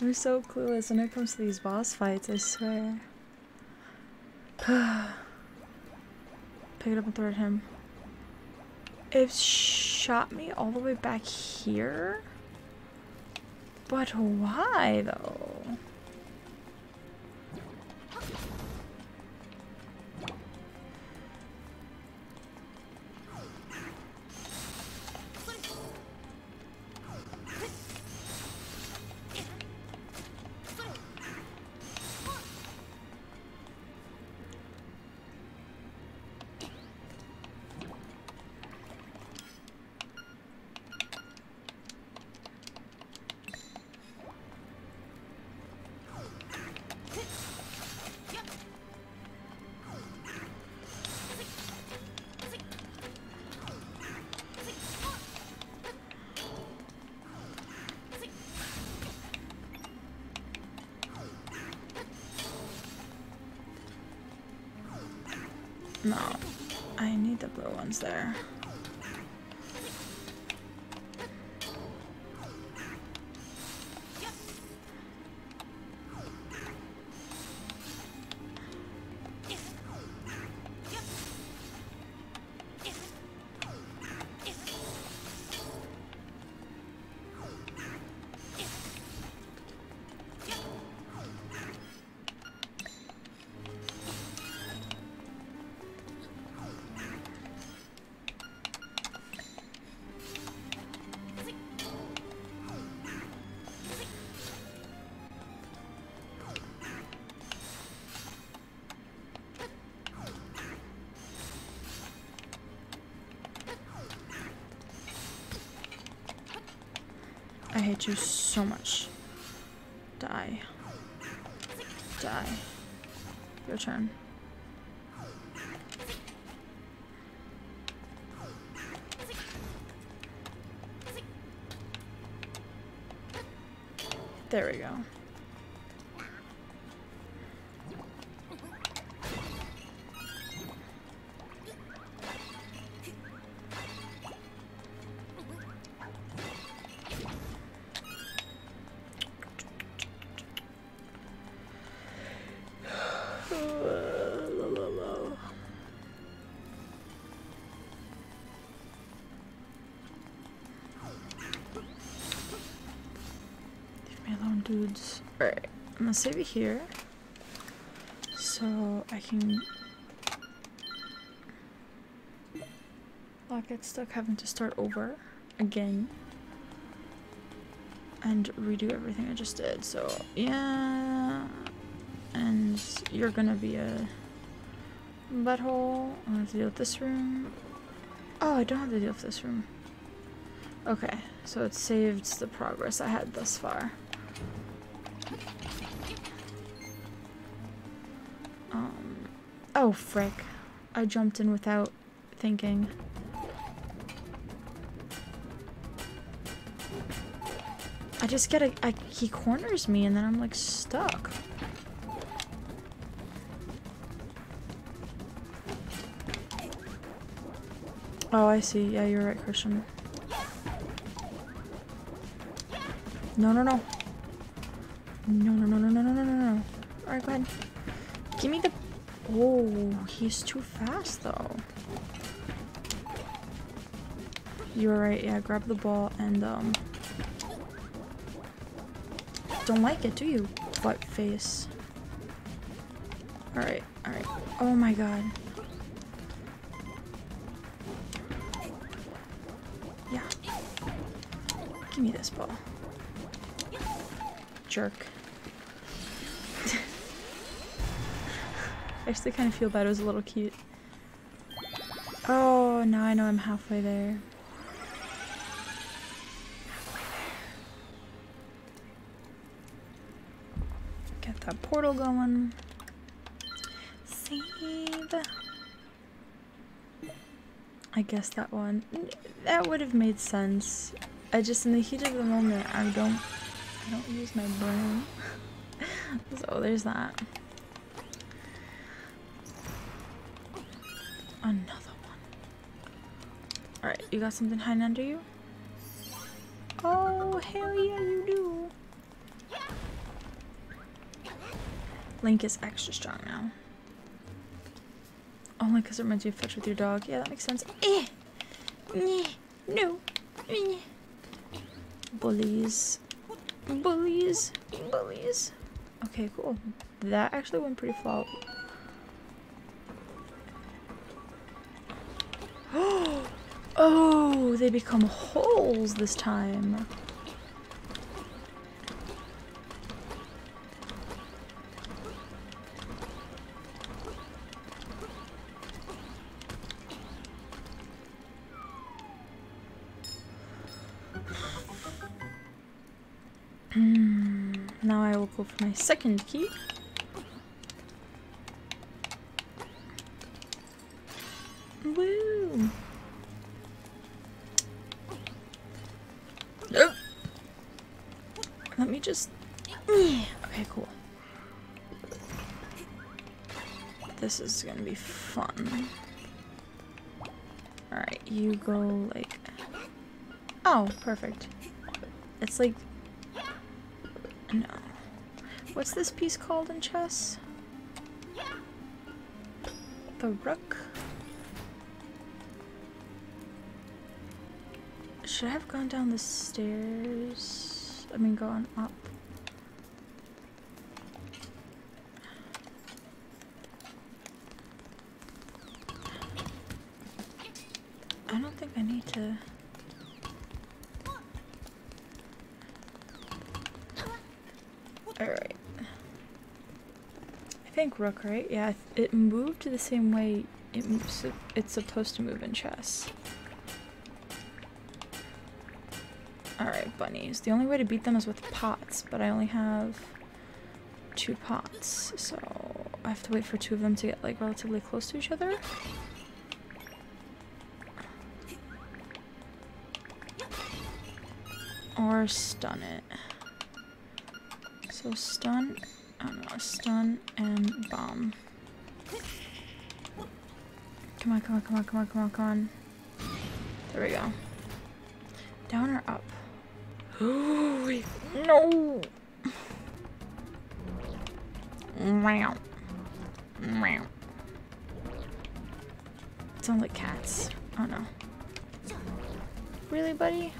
I'm so clueless when it comes to these boss fights, I swear. Pick it up and throw it at him. It shot me all the way back here? But why, though? No, I need the blue ones there. I hate you so much. Die. Die. Your turn. There we go. Dudes. Alright, I'm gonna save it here so I can not get stuck having to start over again and redo everything I just did. So yeah, and you're gonna be a butthole. I'm gonna have to deal with this room. Oh, I don't have to deal with this room. Okay, so it saved the progress I had thus far. Um, oh frick, I jumped in without thinking. I just get a, I, he corners me and then I'm like stuck. Oh, I see. Yeah, you're right, Christian. No, no, no. No, no, no, no, no, no, no, no, no. Alright, go ahead. Give me the... Oh, he's too fast, though. You're right, yeah. Grab the ball and, um... don't like it, do you? Butt face. Alright, alright. Oh my god. Yeah. Give me this ball. Jerk. I actually kind of feel bad. It was a little cute. Oh, now I know I'm halfway there. Get that portal going. Save. I guess that one. That would have made sense. I just, in the heat of the moment, I don't... I don't use my brain. So there's that. Another one. Alright, you got something hiding under you? Oh, hell yeah, you do. Link is extra strong now. Only because it reminds you of fetch with your dog. Yeah, that makes sense. Eh! No. Bullies. Bullies. Bullies. Okay, cool. That actually went pretty flat. Oh, they become holes this time. Now I will go for my second key. Woo! Nope. Let me just... Okay, cool. This is gonna be fun. Alright, you go like... Oh, perfect. It's like... No. What's this piece called in chess? The rook? Should I have gone down the stairs? I mean, gone up. I don't think I need to... Alright. I think rook, right? Yeah, it moved the same way it moves, it's supposed to move in chess. Alright, bunnies. The only way to beat them is with pots, but I only have two pots, so I have to wait for two of them to get like relatively close to each other. Or stun it. So stun, I don't know, stun and bomb. Come on, come on, come on, come on, come on, come on. There we go. Down or up? No! Meow. Meow. Sound like cats. Oh no. Really, buddy?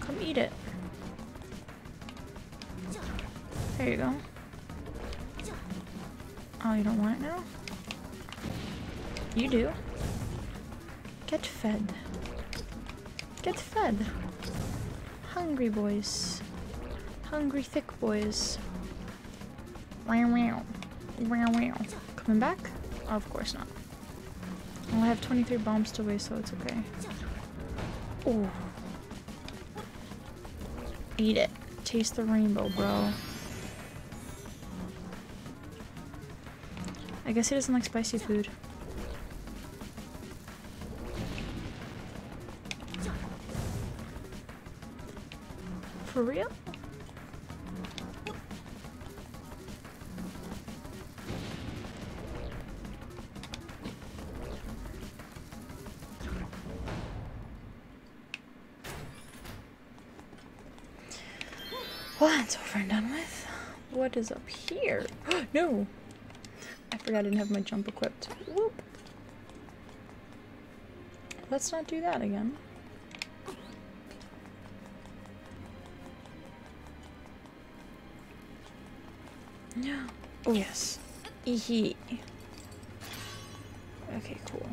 Come eat it. There you go. Oh, you don't want it now? You do. Get fed. Get fed. Hungry boys. Hungry thick boys. Wow, wow. Wow, wow. Coming back? Oh, of course not. Well, I have twenty-three bombs to waste, so it's okay. Ooh. Eat it. Taste the rainbow, bro. I guess he doesn't like spicy food. For real? Well, that's over and done with. What is up here? No! I forgot I didn't have my jump equipped. Whoop! Let's not do that again. Yeah. Oh yes. Eehee. Okay, cool.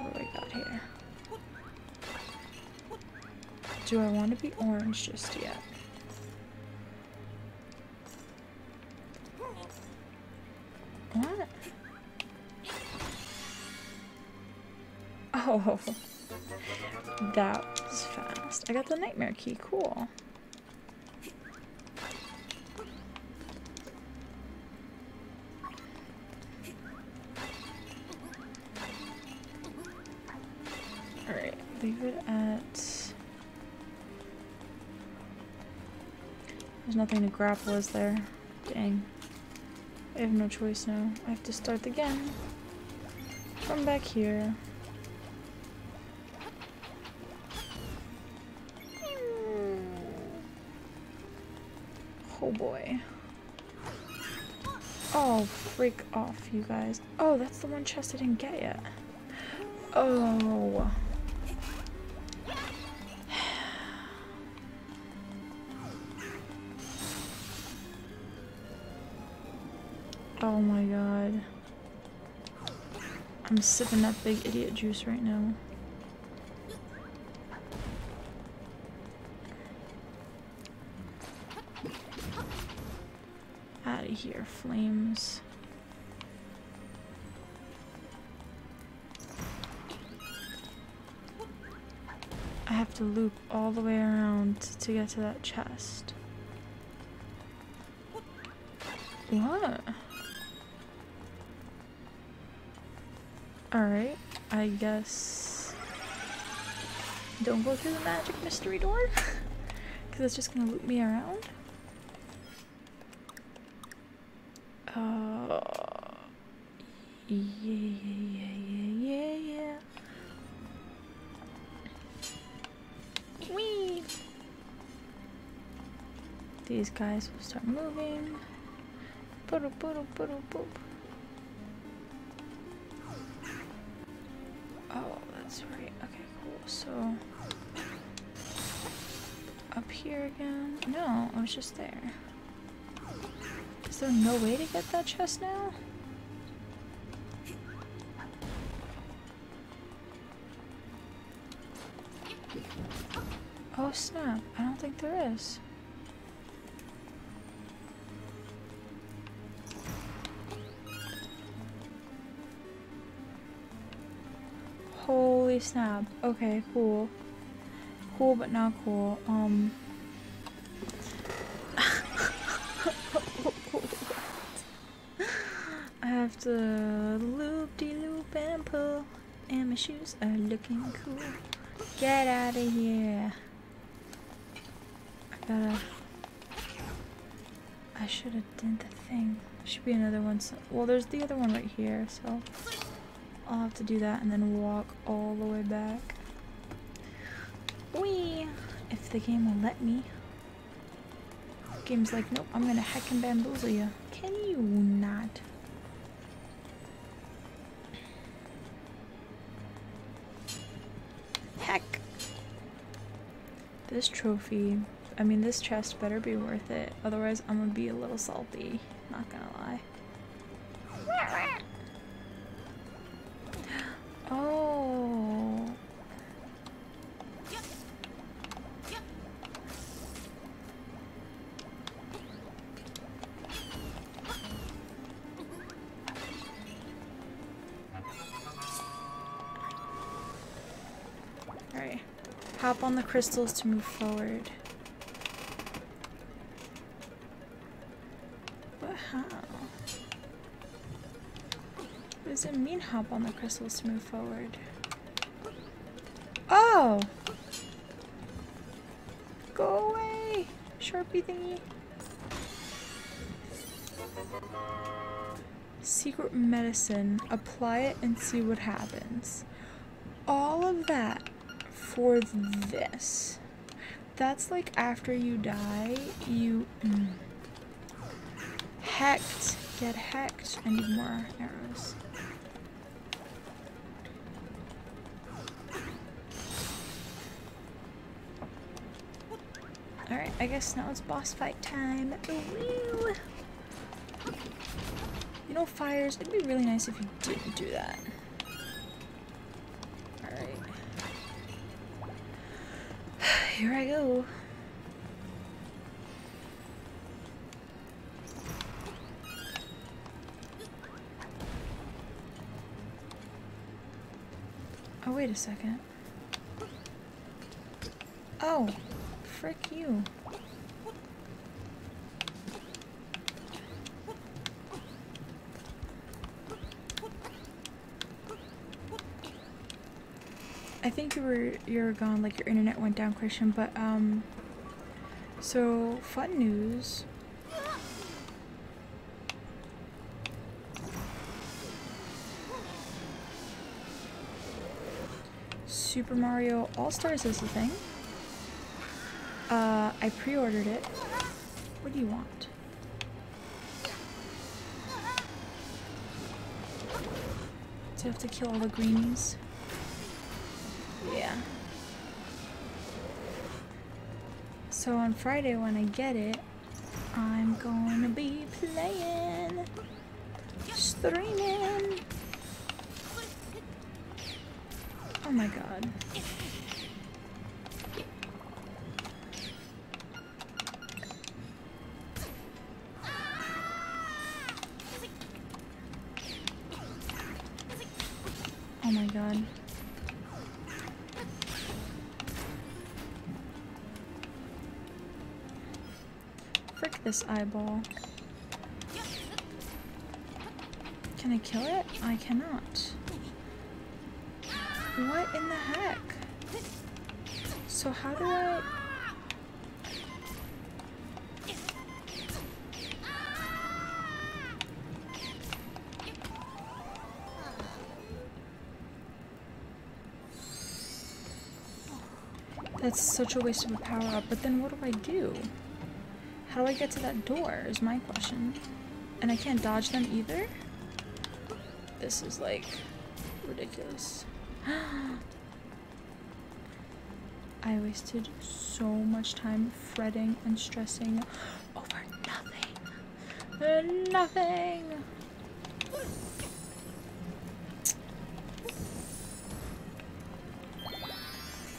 What do I got here? Do I want to be orange just yet? What? Oh, that was fast. I got the nightmare key. Cool. All right, leave it at. There's nothing to grapple, is there? Dang. I have no choice now. I have to start again. From back here. Oh boy. Oh, freak off, you guys. Oh, that's the one chest I didn't get yet. Oh. Oh my god. I'm sipping that big idiot juice right now. Out of here, flames. I have to loop all the way around to get to that chest. What? Alright, I guess don't go through the magic mystery door because it's just gonna loop me around. Uh, yeah, yeah, yeah, yeah, yeah. Whee! These guys will start moving. Boop, boop, boop, boop. Oh, that's right. Okay, cool. So, up here again? No, I was just there. Is there no way to get that chest now? Oh, snap. I don't think there is. Holy snap. Okay, cool. Cool, but not cool. Um... I have to loop-de-loop and pull, and my shoes are looking cool. Get out of here. I gotta... I should have done the thing. There should be another one. So well, there's the other one right here, so... I'll have to do that and then walk all the way back. Whee! If the game will let me. Game's like, nope, I'm gonna heck and bamboozle you. Can you not? Heck! This trophy, I mean this chest better be worth it. Otherwise I'm gonna be a little salty. Not gonna lie. Oh. All right. Hop on the crystals to move forward. But how? What does it mean, hop on the crystals to move forward? Oh! Go away! Sharpie thingy! Secret medicine. Apply it and see what happens. All of that for this. That's like after you die, you... Mm, hecked. Get hecked. I need more arrows. Alright, I guess now it's boss fight time. Woo! You know, fires, it'd be really nice if you didn't do that. Alright. Here I go. Oh, wait a second. Oh! Frick you. I think you were you're gone, like your internet went down, Christian, but um so fun news. Super Mario All-Stars is the thing. Uh, I pre-ordered it. What do you want? So you have to kill all the greenies. Yeah. So on Friday when I get it, I'm gonna be playing, streaming. Oh my god. Oh my god. Frick this eyeball. Can I kill it? I cannot. What in the heck? So how do I... That's such a waste of a power-up, but then what do I do? How do I get to that door is my question. And I can't dodge them either? This is like ridiculous. I wasted so much time fretting and stressing over nothing. Nothing!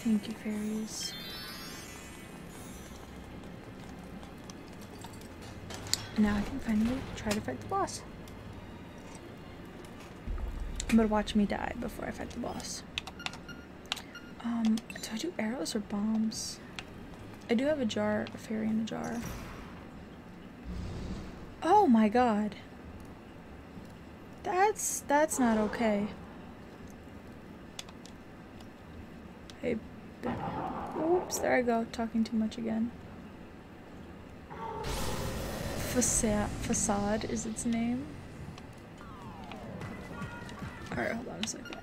Thank you, fairies. Now I can finally try to fight the boss. But watch me die before I fight the boss. Um, do I do arrows or bombs? I do have a jar, a fairy in a jar. Oh my god. That's, that's not okay. Hey, oops, there I go, talking too much again. Faca- facade is its name. Alright, hold on a second.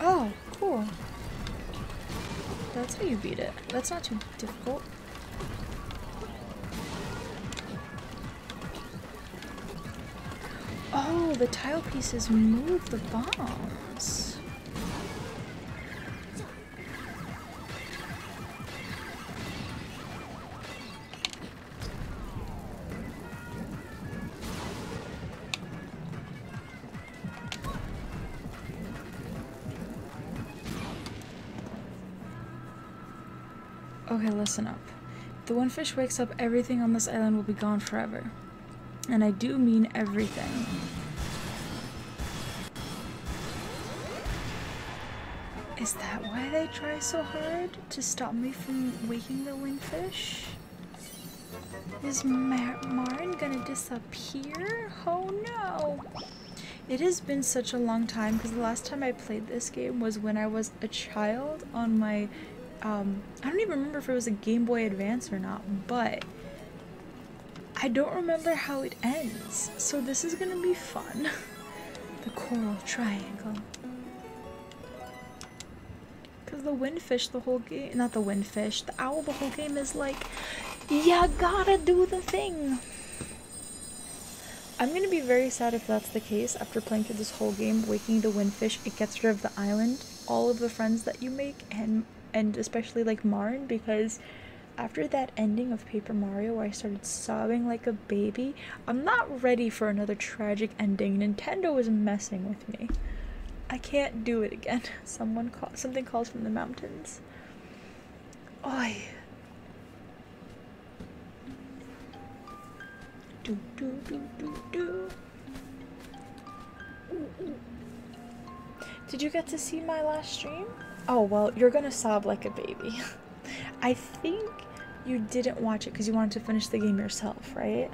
Oh, cool. That's how you beat it. That's not too difficult. Oh, the tile pieces move the bombs. Okay, listen up. If the Windfish wakes up, everything on this island will be gone forever. And I do mean everything. Is that why they try so hard to stop me from waking the Windfish? Is Mar Marin gonna disappear? Oh no! It has been such a long time because the last time I played this game was when I was a child on my... Um, I don't even remember if it was a Game Boy Advance or not, but I don't remember how it ends, so this is gonna be fun. The coral triangle. Because the Windfish the whole game, not the Windfish, the owl the whole game is like, you gotta do the thing. I'm gonna be very sad if that's the case. After playing through this whole game, waking the Windfish, it gets rid of the island, all of the friends that you make, and And especially like Marin, because after that ending of Paper Mario where I started sobbing like a baby, I'm not ready for another tragic ending. Nintendo is messing with me. I can't do it again. Someone call something calls from the mountains. Oi. Do do do do do. Did you get to see my last stream? Oh, well, you're gonna sob like a baby. I think you didn't watch it because you wanted to finish the game yourself, right?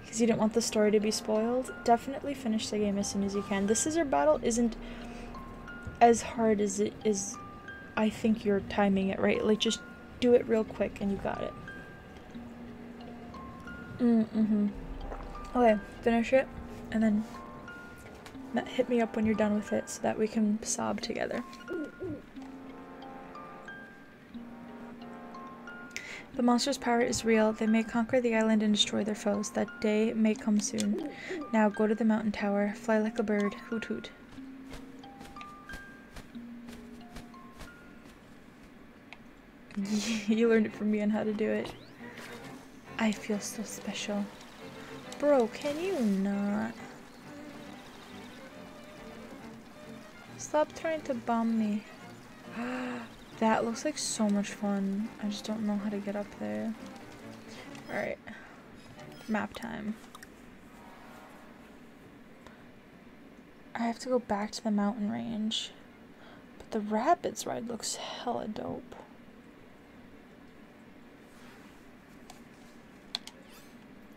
Because you didn't want the story to be spoiled. Definitely finish the game as soon as you can. The scissor battle isn't as hard as it is. I think you're timing it right. Like, just do it real quick and you got it. Mm-hmm. Okay, finish it and then hit me up when you're done with it so that we can sob together. The monster's power is real. They may conquer the island and destroy their foes. That day may come soon. Now go to the mountain tower. Fly like a bird. Hoot hoot. You learned it from me on how to do it. I feel so special. Bro, can you not? Stop trying to bomb me. That looks like so much fun. I just don't know how to get up there. Alright. Map time. I have to go back to the mountain range. But the rapids ride looks hella dope.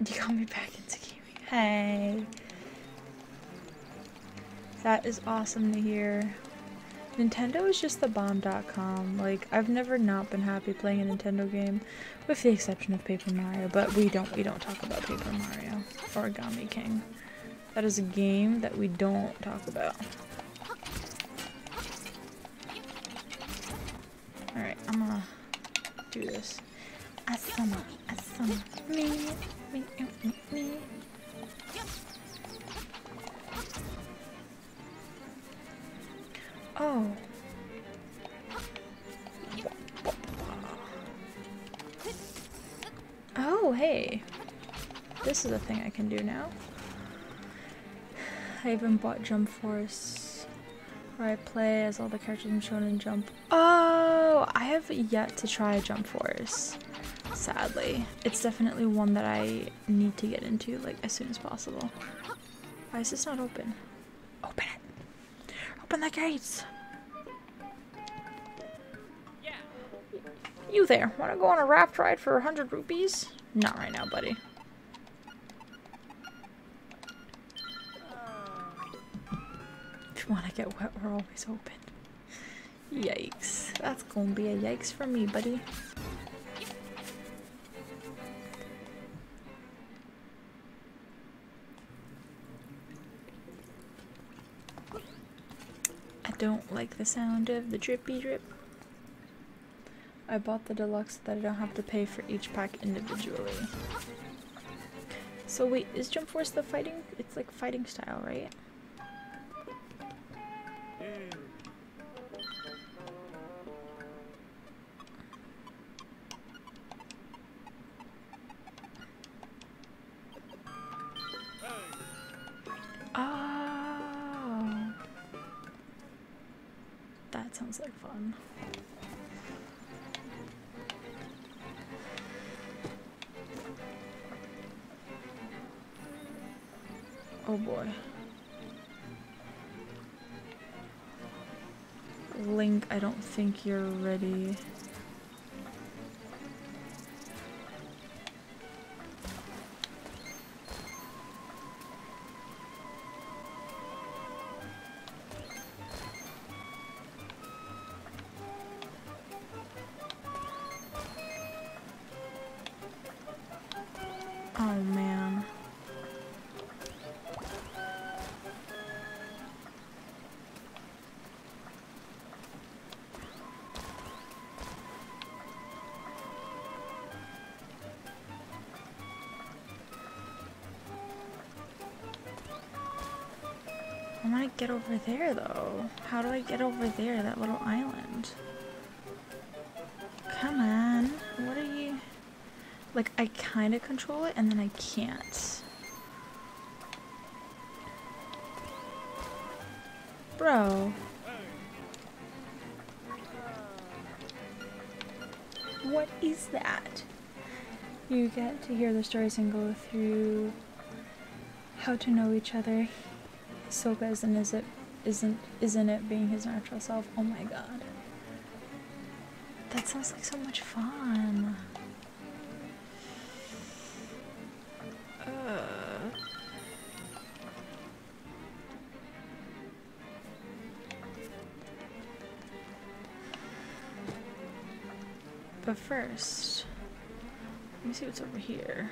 You got me back into gaming. Hey. That is awesome to hear. Nintendo is just the bomb dot com. Like, I've never not been happy playing a Nintendo game, with the exception of Paper Mario, but we don't we don't talk about Paper Mario. Origami King. That is a game that we don't talk about. Alright, I'm gonna do this. Asama, asama, me, me, me, me. Oh. Oh, hey. This is a thing I can do now. I even bought Jump Force, where I play as all the characters I'm shown in Jump. Oh, I have yet to try Jump Force, sadly. It's definitely one that I need to get into, like, as soon as possible. Why is this not open? Open it. Open the gates! Yeah. You there, wanna go on a raft ride for a hundred rupees? Not right now, buddy. If you wanna get wet, we're always open. Yikes. That's gonna be a yikes for me, buddy. Don't like the sound of the drippy drip. I bought the deluxe so that I don't have to pay for each pack individually. So wait, is Jump Force the fighting? It's like fighting style, right? Sounds like fun. Oh boy. Link, I don't think you're ready. Oh man. I want to get over there though. How do I get over there, that little island? Come on. What are you? Like, I kind of control it, and then I can't. Bro. What is that? You get to hear the stories and go through how to know each other. Sokka isn't, is it, isn't, isn't it being his natural self? Oh my god. That sounds like so much fun. But first, let me see what's over here.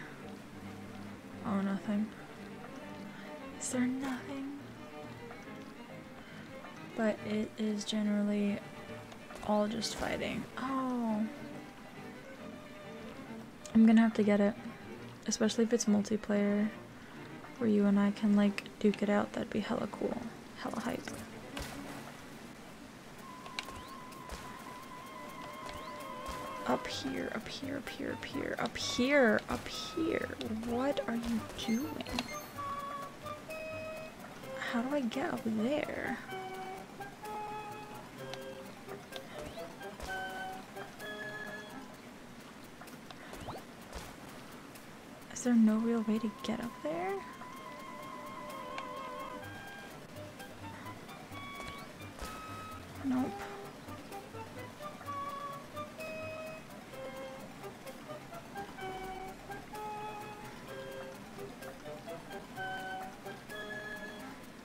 Oh, nothing. Is there nothing? But it is generally all just fighting. Oh. I'm gonna have to get it, especially if it's multiplayer, where you and I can like duke it out. That'd be hella cool, hella hype. Up here, up here, up here, up here, up here, up here. What are you doing? How do I get up there? Is there no real way to get up there? Nope.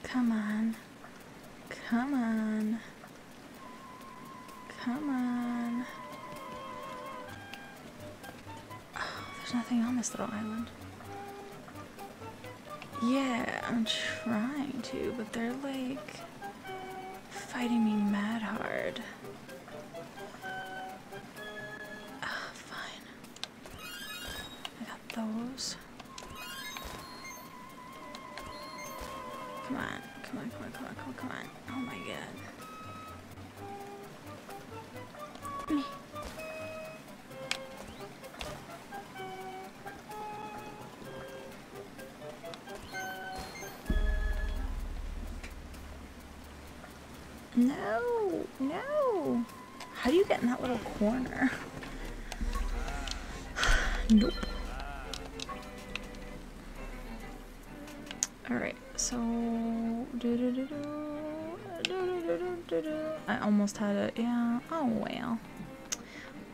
Come on. Come on. Come on. Oh, there's nothing on this little island. Yeah, I'm trying to, but they're like fighting me mad hard. Ah, oh, fine. I got those. Come on, come on, come on, come on, come on, come on. Oh my god. Me. No, no. How do you get in that little corner? Nope. Alright, so... I almost had it, yeah. Oh well.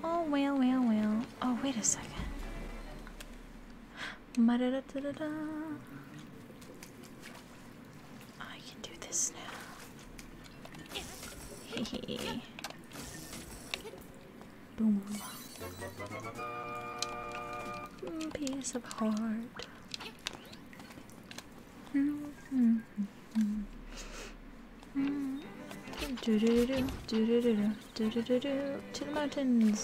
Oh well, well, well. Oh, wait a second. I can do this now. Hehe. Boom. Piece of heart. Mm-hmm. Mm. Do do do do do do do do do do to the mountains.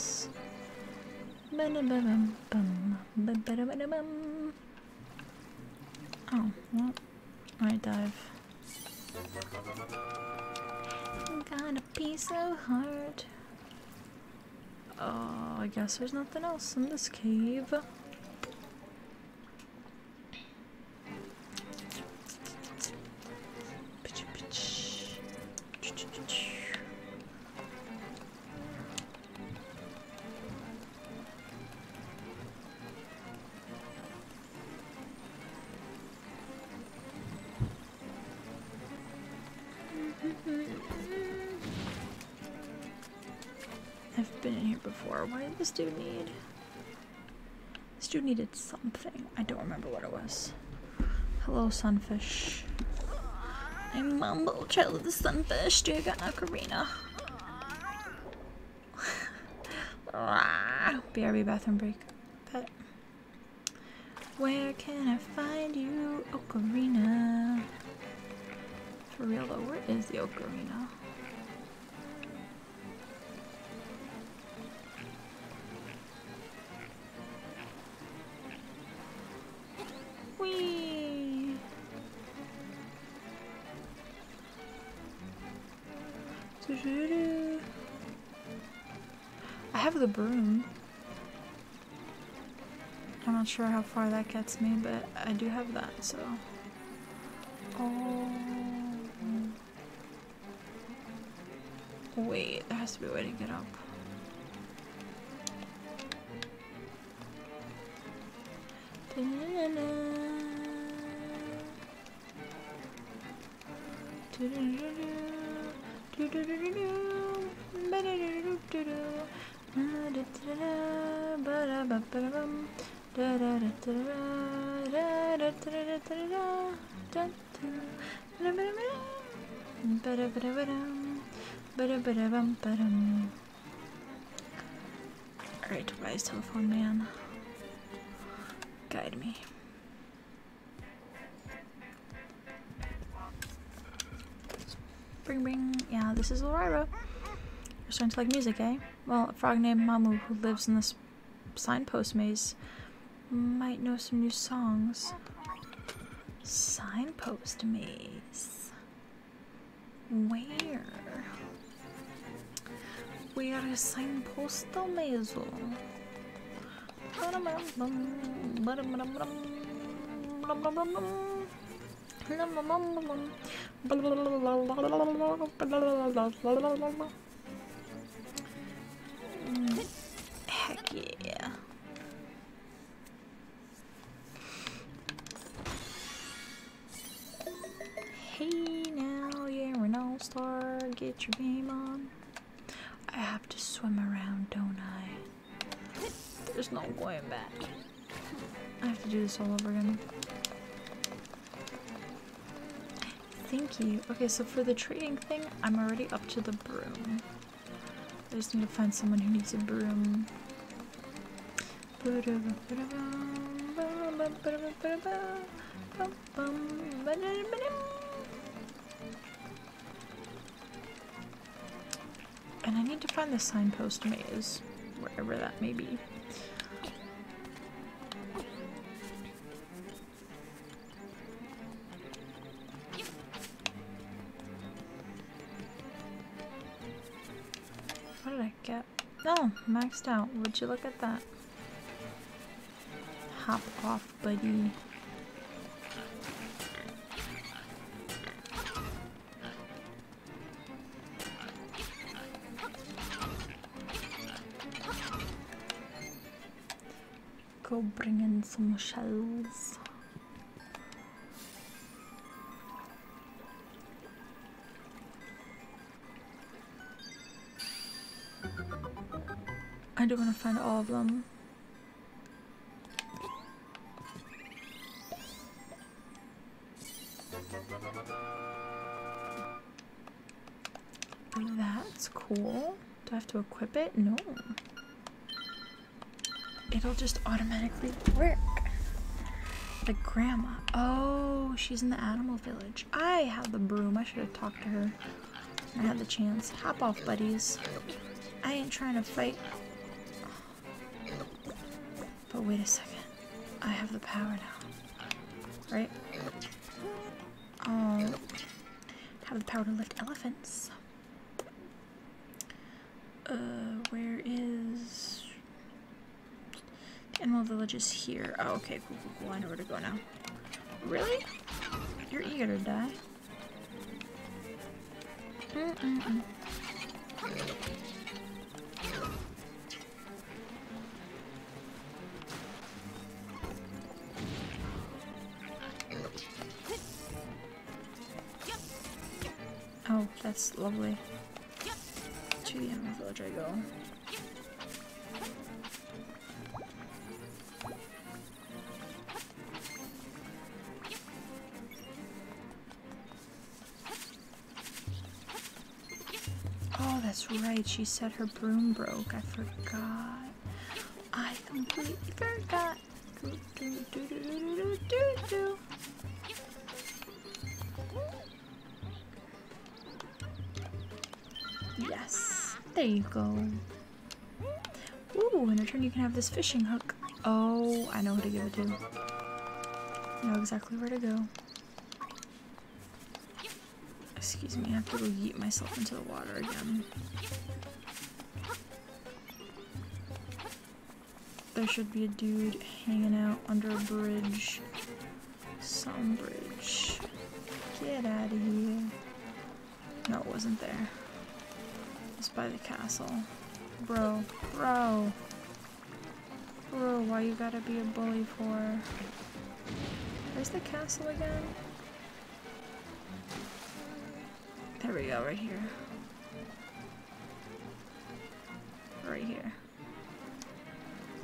Ba-da-ba-bum, bum, ba-da-ba-da-bum. Oh, well, I dive. Got a piece of heart. Oh, I guess there's nothing else in this cave. I've been in here before. What did this dude need? This dude needed something. I don't remember what it was. Hello, sunfish. I mumble, child of the sunfish. Do you got an ocarina? B R B bathroom break. Pet. Where can I find you, ocarina? For real though, where is the ocarina? Whee! I have the broom. I'm not sure how far that gets me, but I do have that, so... Oh... Wait, there has to be a way to get up. Alright, wise telephone man. Guide me. Bring bring. Yeah, this is O'Ryra. You're starting to like music, eh? Well, a frog named Mamu who lives in this signpost maze. Might know some new songs. Signpost maze. Where? Where is signpost maze? Heck yeah. Hey now, you're an all-star, get your game on. I have to swim around, don't I? There's no going back. I have to do this all over again. Thank you. Okay, so for the trading thing, I'm already up to the broom. I just need to find someone who needs a broom. And I need to find the signpost maze, wherever that may be. Maxed out. Would you look at that? Hop off, buddy. Go bring in some shells. I don't want to find all of them. That's cool. Do I have to equip it? No. It'll just automatically work. Like grandma. Oh, she's in the animal village. I have the broom. I should have talked to her. I had the chance. Hop off, buddies. I ain't trying to fight. But wait a second, I have the power now, right? Um, have the power to lift elephants. Uh, where is... The animal village is here. Oh, okay, cool, cool, cool, I know where to go now. Really? You're eager to die. Mm-mm-mm. Oh, that's lovely. To the animal village I go. Oh, that's right. She said her broom broke. I forgot. I completely forgot. Do, do, do, do, do, do, do. Yes, there you go. Ooh, in return you can have this fishing hook. Oh, I know who to give it to. I know exactly where to go. Excuse me, I have to go yeet myself into the water again. There should be a dude hanging out under a bridge. Some bridge. Get out of here. No, it wasn't there. By the castle. Bro, bro. Bro, why you gotta be a bully for? Where's the castle again? There we go, right here. Right here.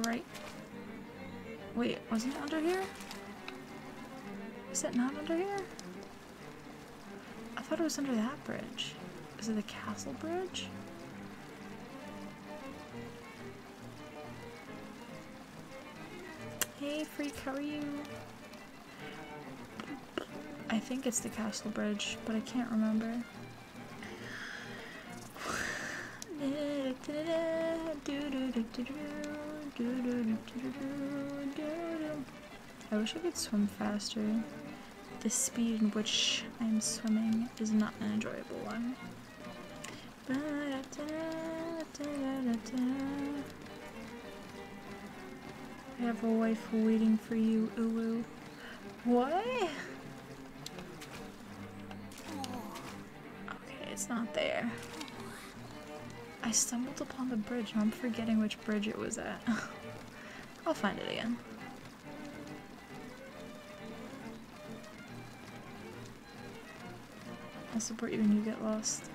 Right. Wait, wasn't it under here? Is it not under here? I thought it was under that bridge. Is it the castle bridge? Hey, freak, how are you? I think it's the castle bridge, but I can't remember. I wish I could swim faster. The speed in which I'm swimming is not an enjoyable one. I have a wife waiting for you, Uwu. What? Okay, it's not there. I stumbled upon the bridge and I'm forgetting which bridge it was at. I'll find it again. I'll support you when you get lost.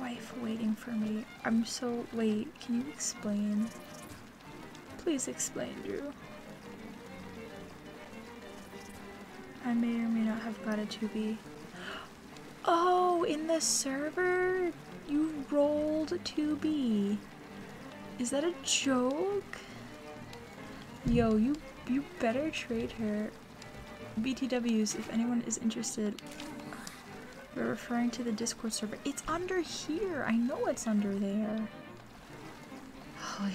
Wife waiting for me. I'm so late. Can you explain? Please explain, Drew. I may or may not have got a two B. Oh, in the server? You rolled two B. Is that a joke? Yo, you, you better trade her. B T Ws, if anyone is interested. We're referring to the Discord server. It's under here! I know it's under there. Holy.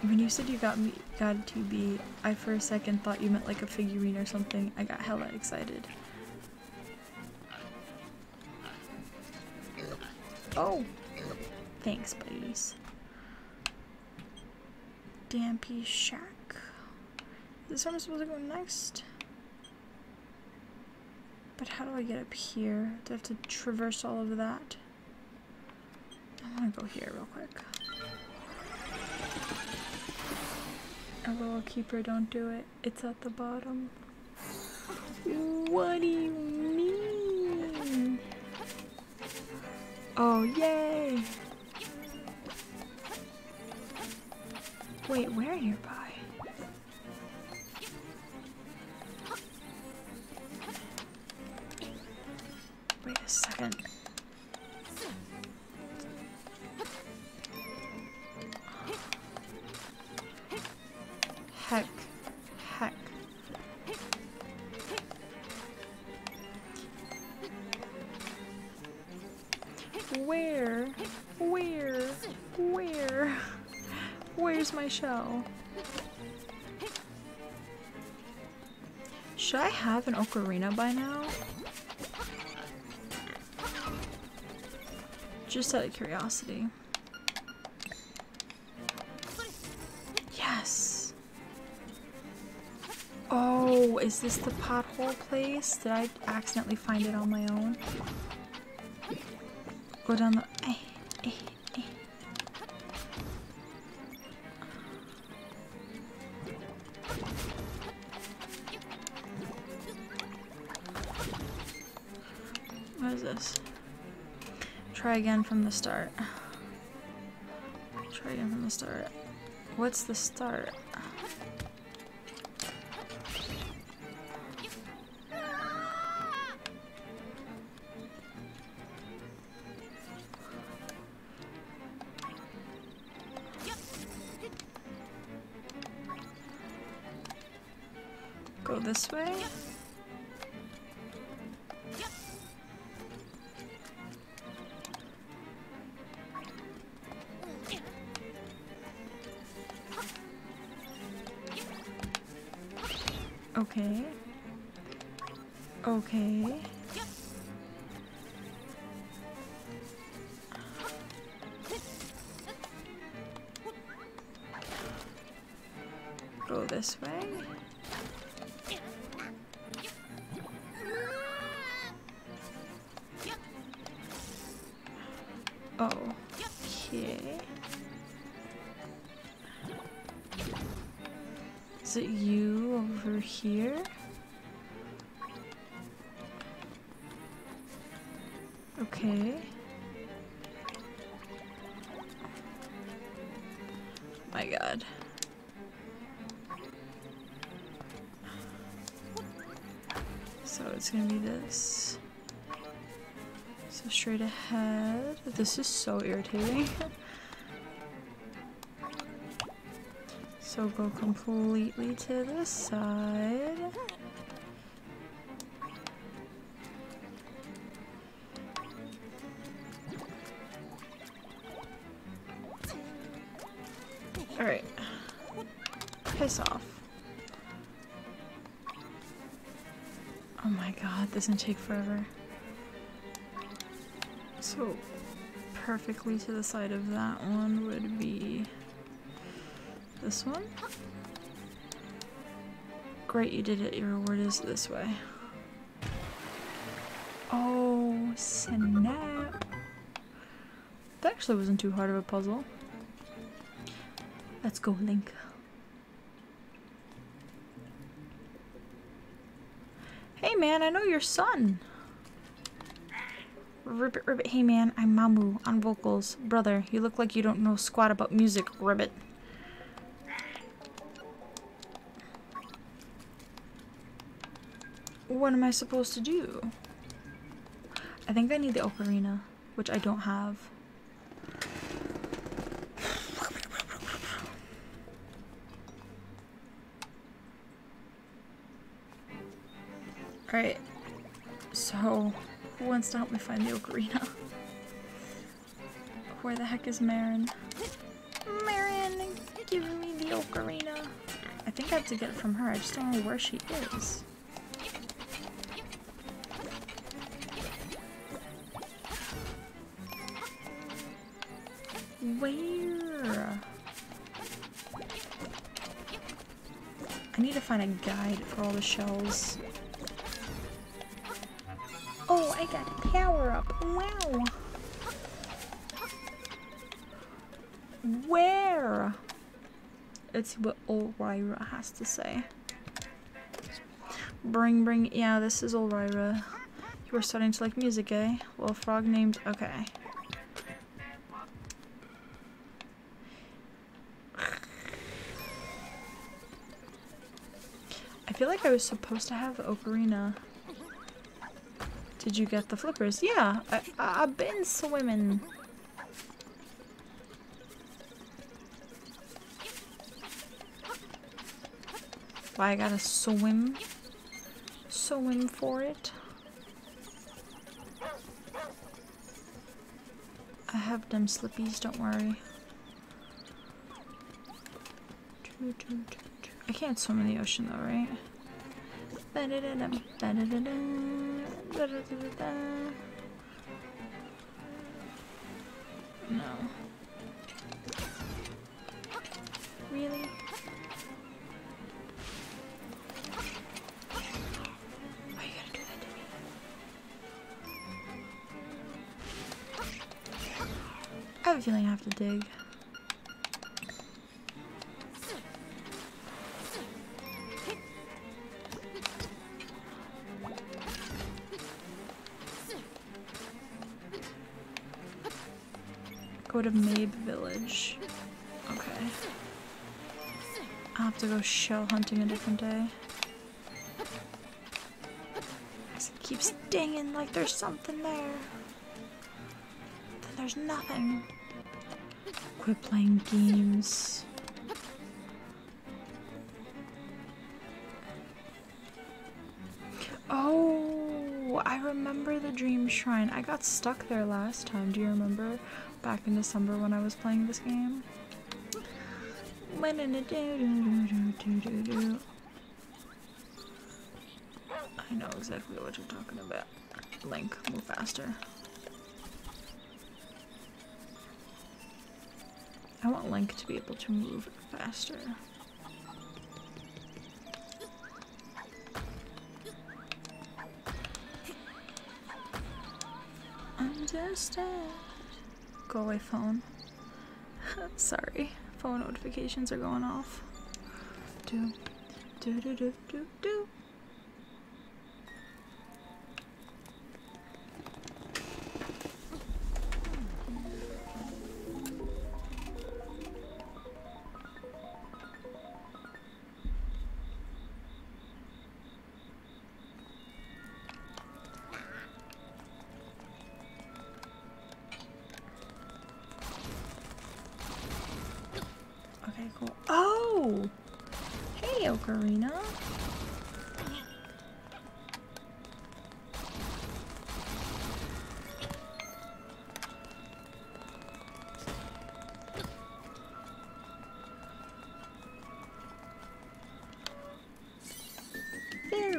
When you said you got me got to be, I for a second thought you meant like a figurine or something. I got hella excited. Oh! Thanks, buddies. Dampy Shack. Is this one supposed to go next? But how do I get up here? Do I have to traverse all of that? I want to go here real quick. A little keeper, don't do it. It's at the bottom. What do you mean? Oh, yay! Wait, where nearby? A second. Heck. Heck. Where? Where? Where? Where's my shell? Should I have an ocarina by now? Just out of curiosity. Yes! Oh, is this the pothole place? Did I accidentally find it on my own? Go down the... Eh, eh, eh. What is this? Try again from the start. Try again from the start. What's the start? Go this way? Okay. Okay. Go this way. Oh. Okay. Is it you? Over here? Okay. My God. So it's gonna be this. So straight ahead. This is so irritating. So go completely to the side. Alright. Piss off. Oh my god, this doesn't take forever. So, perfectly to the side of that one would be this one. Great, you did it. Your reward is this way. Oh, snap. That actually wasn't too hard of a puzzle. Let's go, Link. Hey man, I know your son. Ribbit, ribbit, hey man, I'm Mamu, on vocals. Brother, you look like you don't know squat about music, ribbit. What am I supposed to do? I think I need the ocarina, which I don't have. Alright, so who wants to help me find the ocarina? Where the heck is Marin? Marin, give me the ocarina. I think I have to get it from her, I just don't know where she is. Where? I need to find a guide for all the shells. Oh, I got a power up. Wow. Where? Let's see what O'Ryra has to say. Bring, bring. Yeah, this is O'Ryra. You were starting to like music, eh? Well, frog named. Okay. I feel like I was supposed to have ocarina. Did you get the flippers? Yeah, I, I, I've been swimming. Why I gotta swim? Swim for it. I have them slippies, don't worry. I can't swim in the ocean though, right? No. Really? Why you gotta do that to me? I have a feeling I have to dig. Go to Mabe Village. Okay. I'll have to go shell hunting a different day. It keeps dinging like there's something there. Then there's nothing. Quit playing games. Oh, I remember the Dream Shrine. I got stuck there last time. Do you remember? Back in December when I was playing this game. I know exactly what you're talking about. Link, move faster. I want Link to be able to move faster. I'm just a Go away, phone. Sorry, phone notifications are going off. Do, do, do, do, do, do. Ocarina.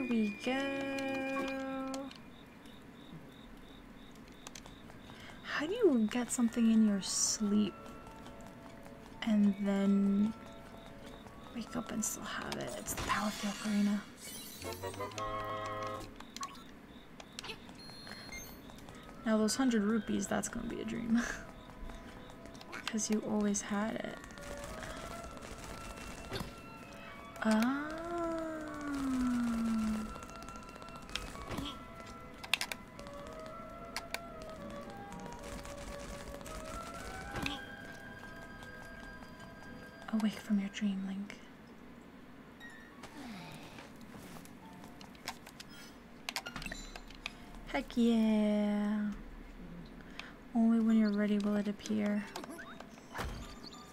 we go. How do you get something in your sleep and then wake up and still have it? It's the power of the ocarina. Now those hundred rupees, that's gonna be a dream. Because you always had it. Ah. Awake from your dream, Link. Heck yeah. Only when you're ready will it appear.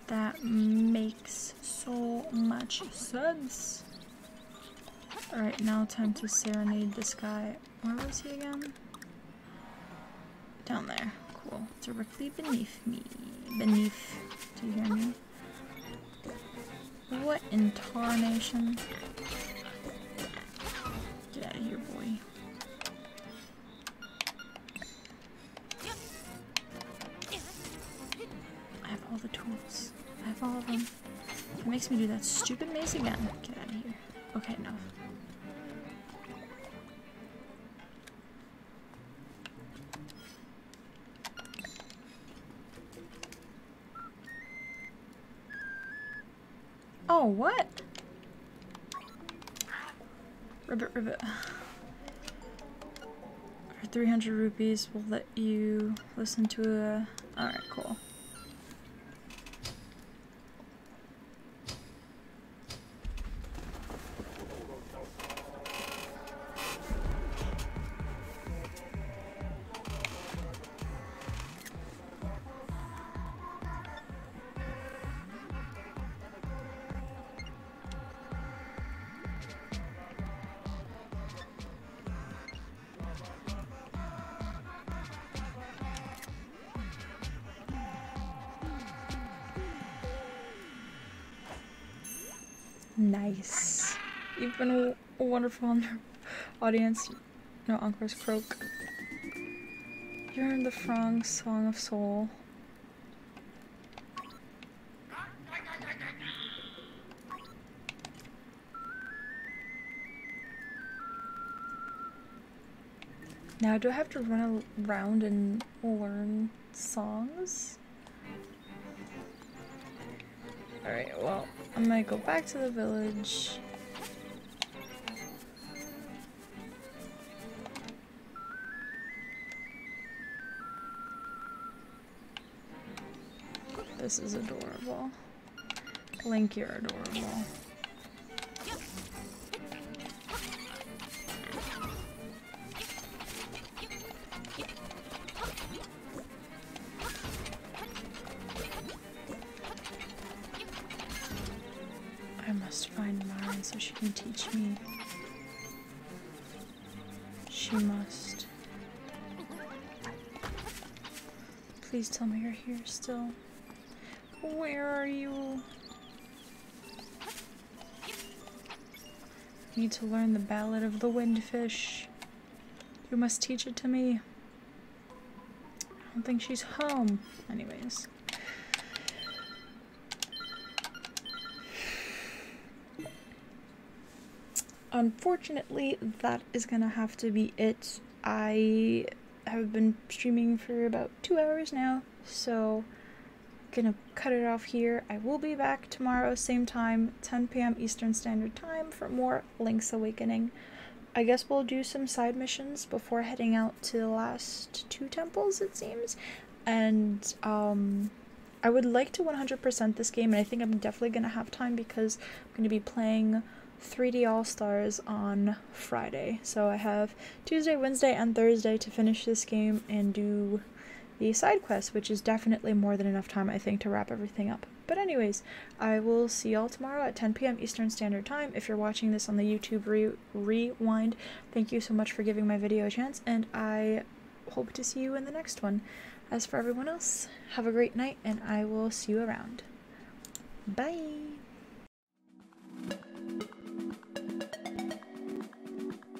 That makes so much sense. Alright, now time to serenade this guy. Where was he again? Down there. Cool. Directly beneath me. Beneath. Do you hear me? What in tarnation? Get out of here, boy. I have all the tools. I have all of them. It makes me do that stupid maze again. Get out of here. Okay, no. Oh, what? Ribbit, ribbit. For three hundred rupees, we'll let you listen to a... Alright, cool. Nice. You've been a wonderful audience. No encores, croak. You earned the Frong Song of Soul. Now, do I have to run around and learn songs? Alright, well. I'm gonna go back to the village. This is adorable. Link, you're adorable. Teach me. She must. Please tell me you're here still. Where are you? I need to learn the Ballad of the Windfish. You must teach it to me. I don't think she's home. Anyways. Unfortunately, that is gonna have to be it. I have been streaming for about two hours now, so gonna cut it off here. I will be back tomorrow, same time, ten p m Eastern Standard Time for more Link's Awakening. I guess we'll do some side missions before heading out to the last two temples, it seems. And, um... I would like to one hundred percent this game, and I think I'm definitely gonna have time because I'm gonna be playing three D All-Stars on Friday, so I have Tuesday, Wednesday, and Thursday to finish this game and do the side quest, which is definitely more than enough time, I think, to wrap everything up. But anyways, I will see y'all tomorrow at ten p m Eastern Standard Time. If you're watching this on the YouTube re rewind, thank you so much for giving my video a chance, and I hope to see you in the next one. As for everyone else, have a great night, and I will see you around. Bye! Thank you.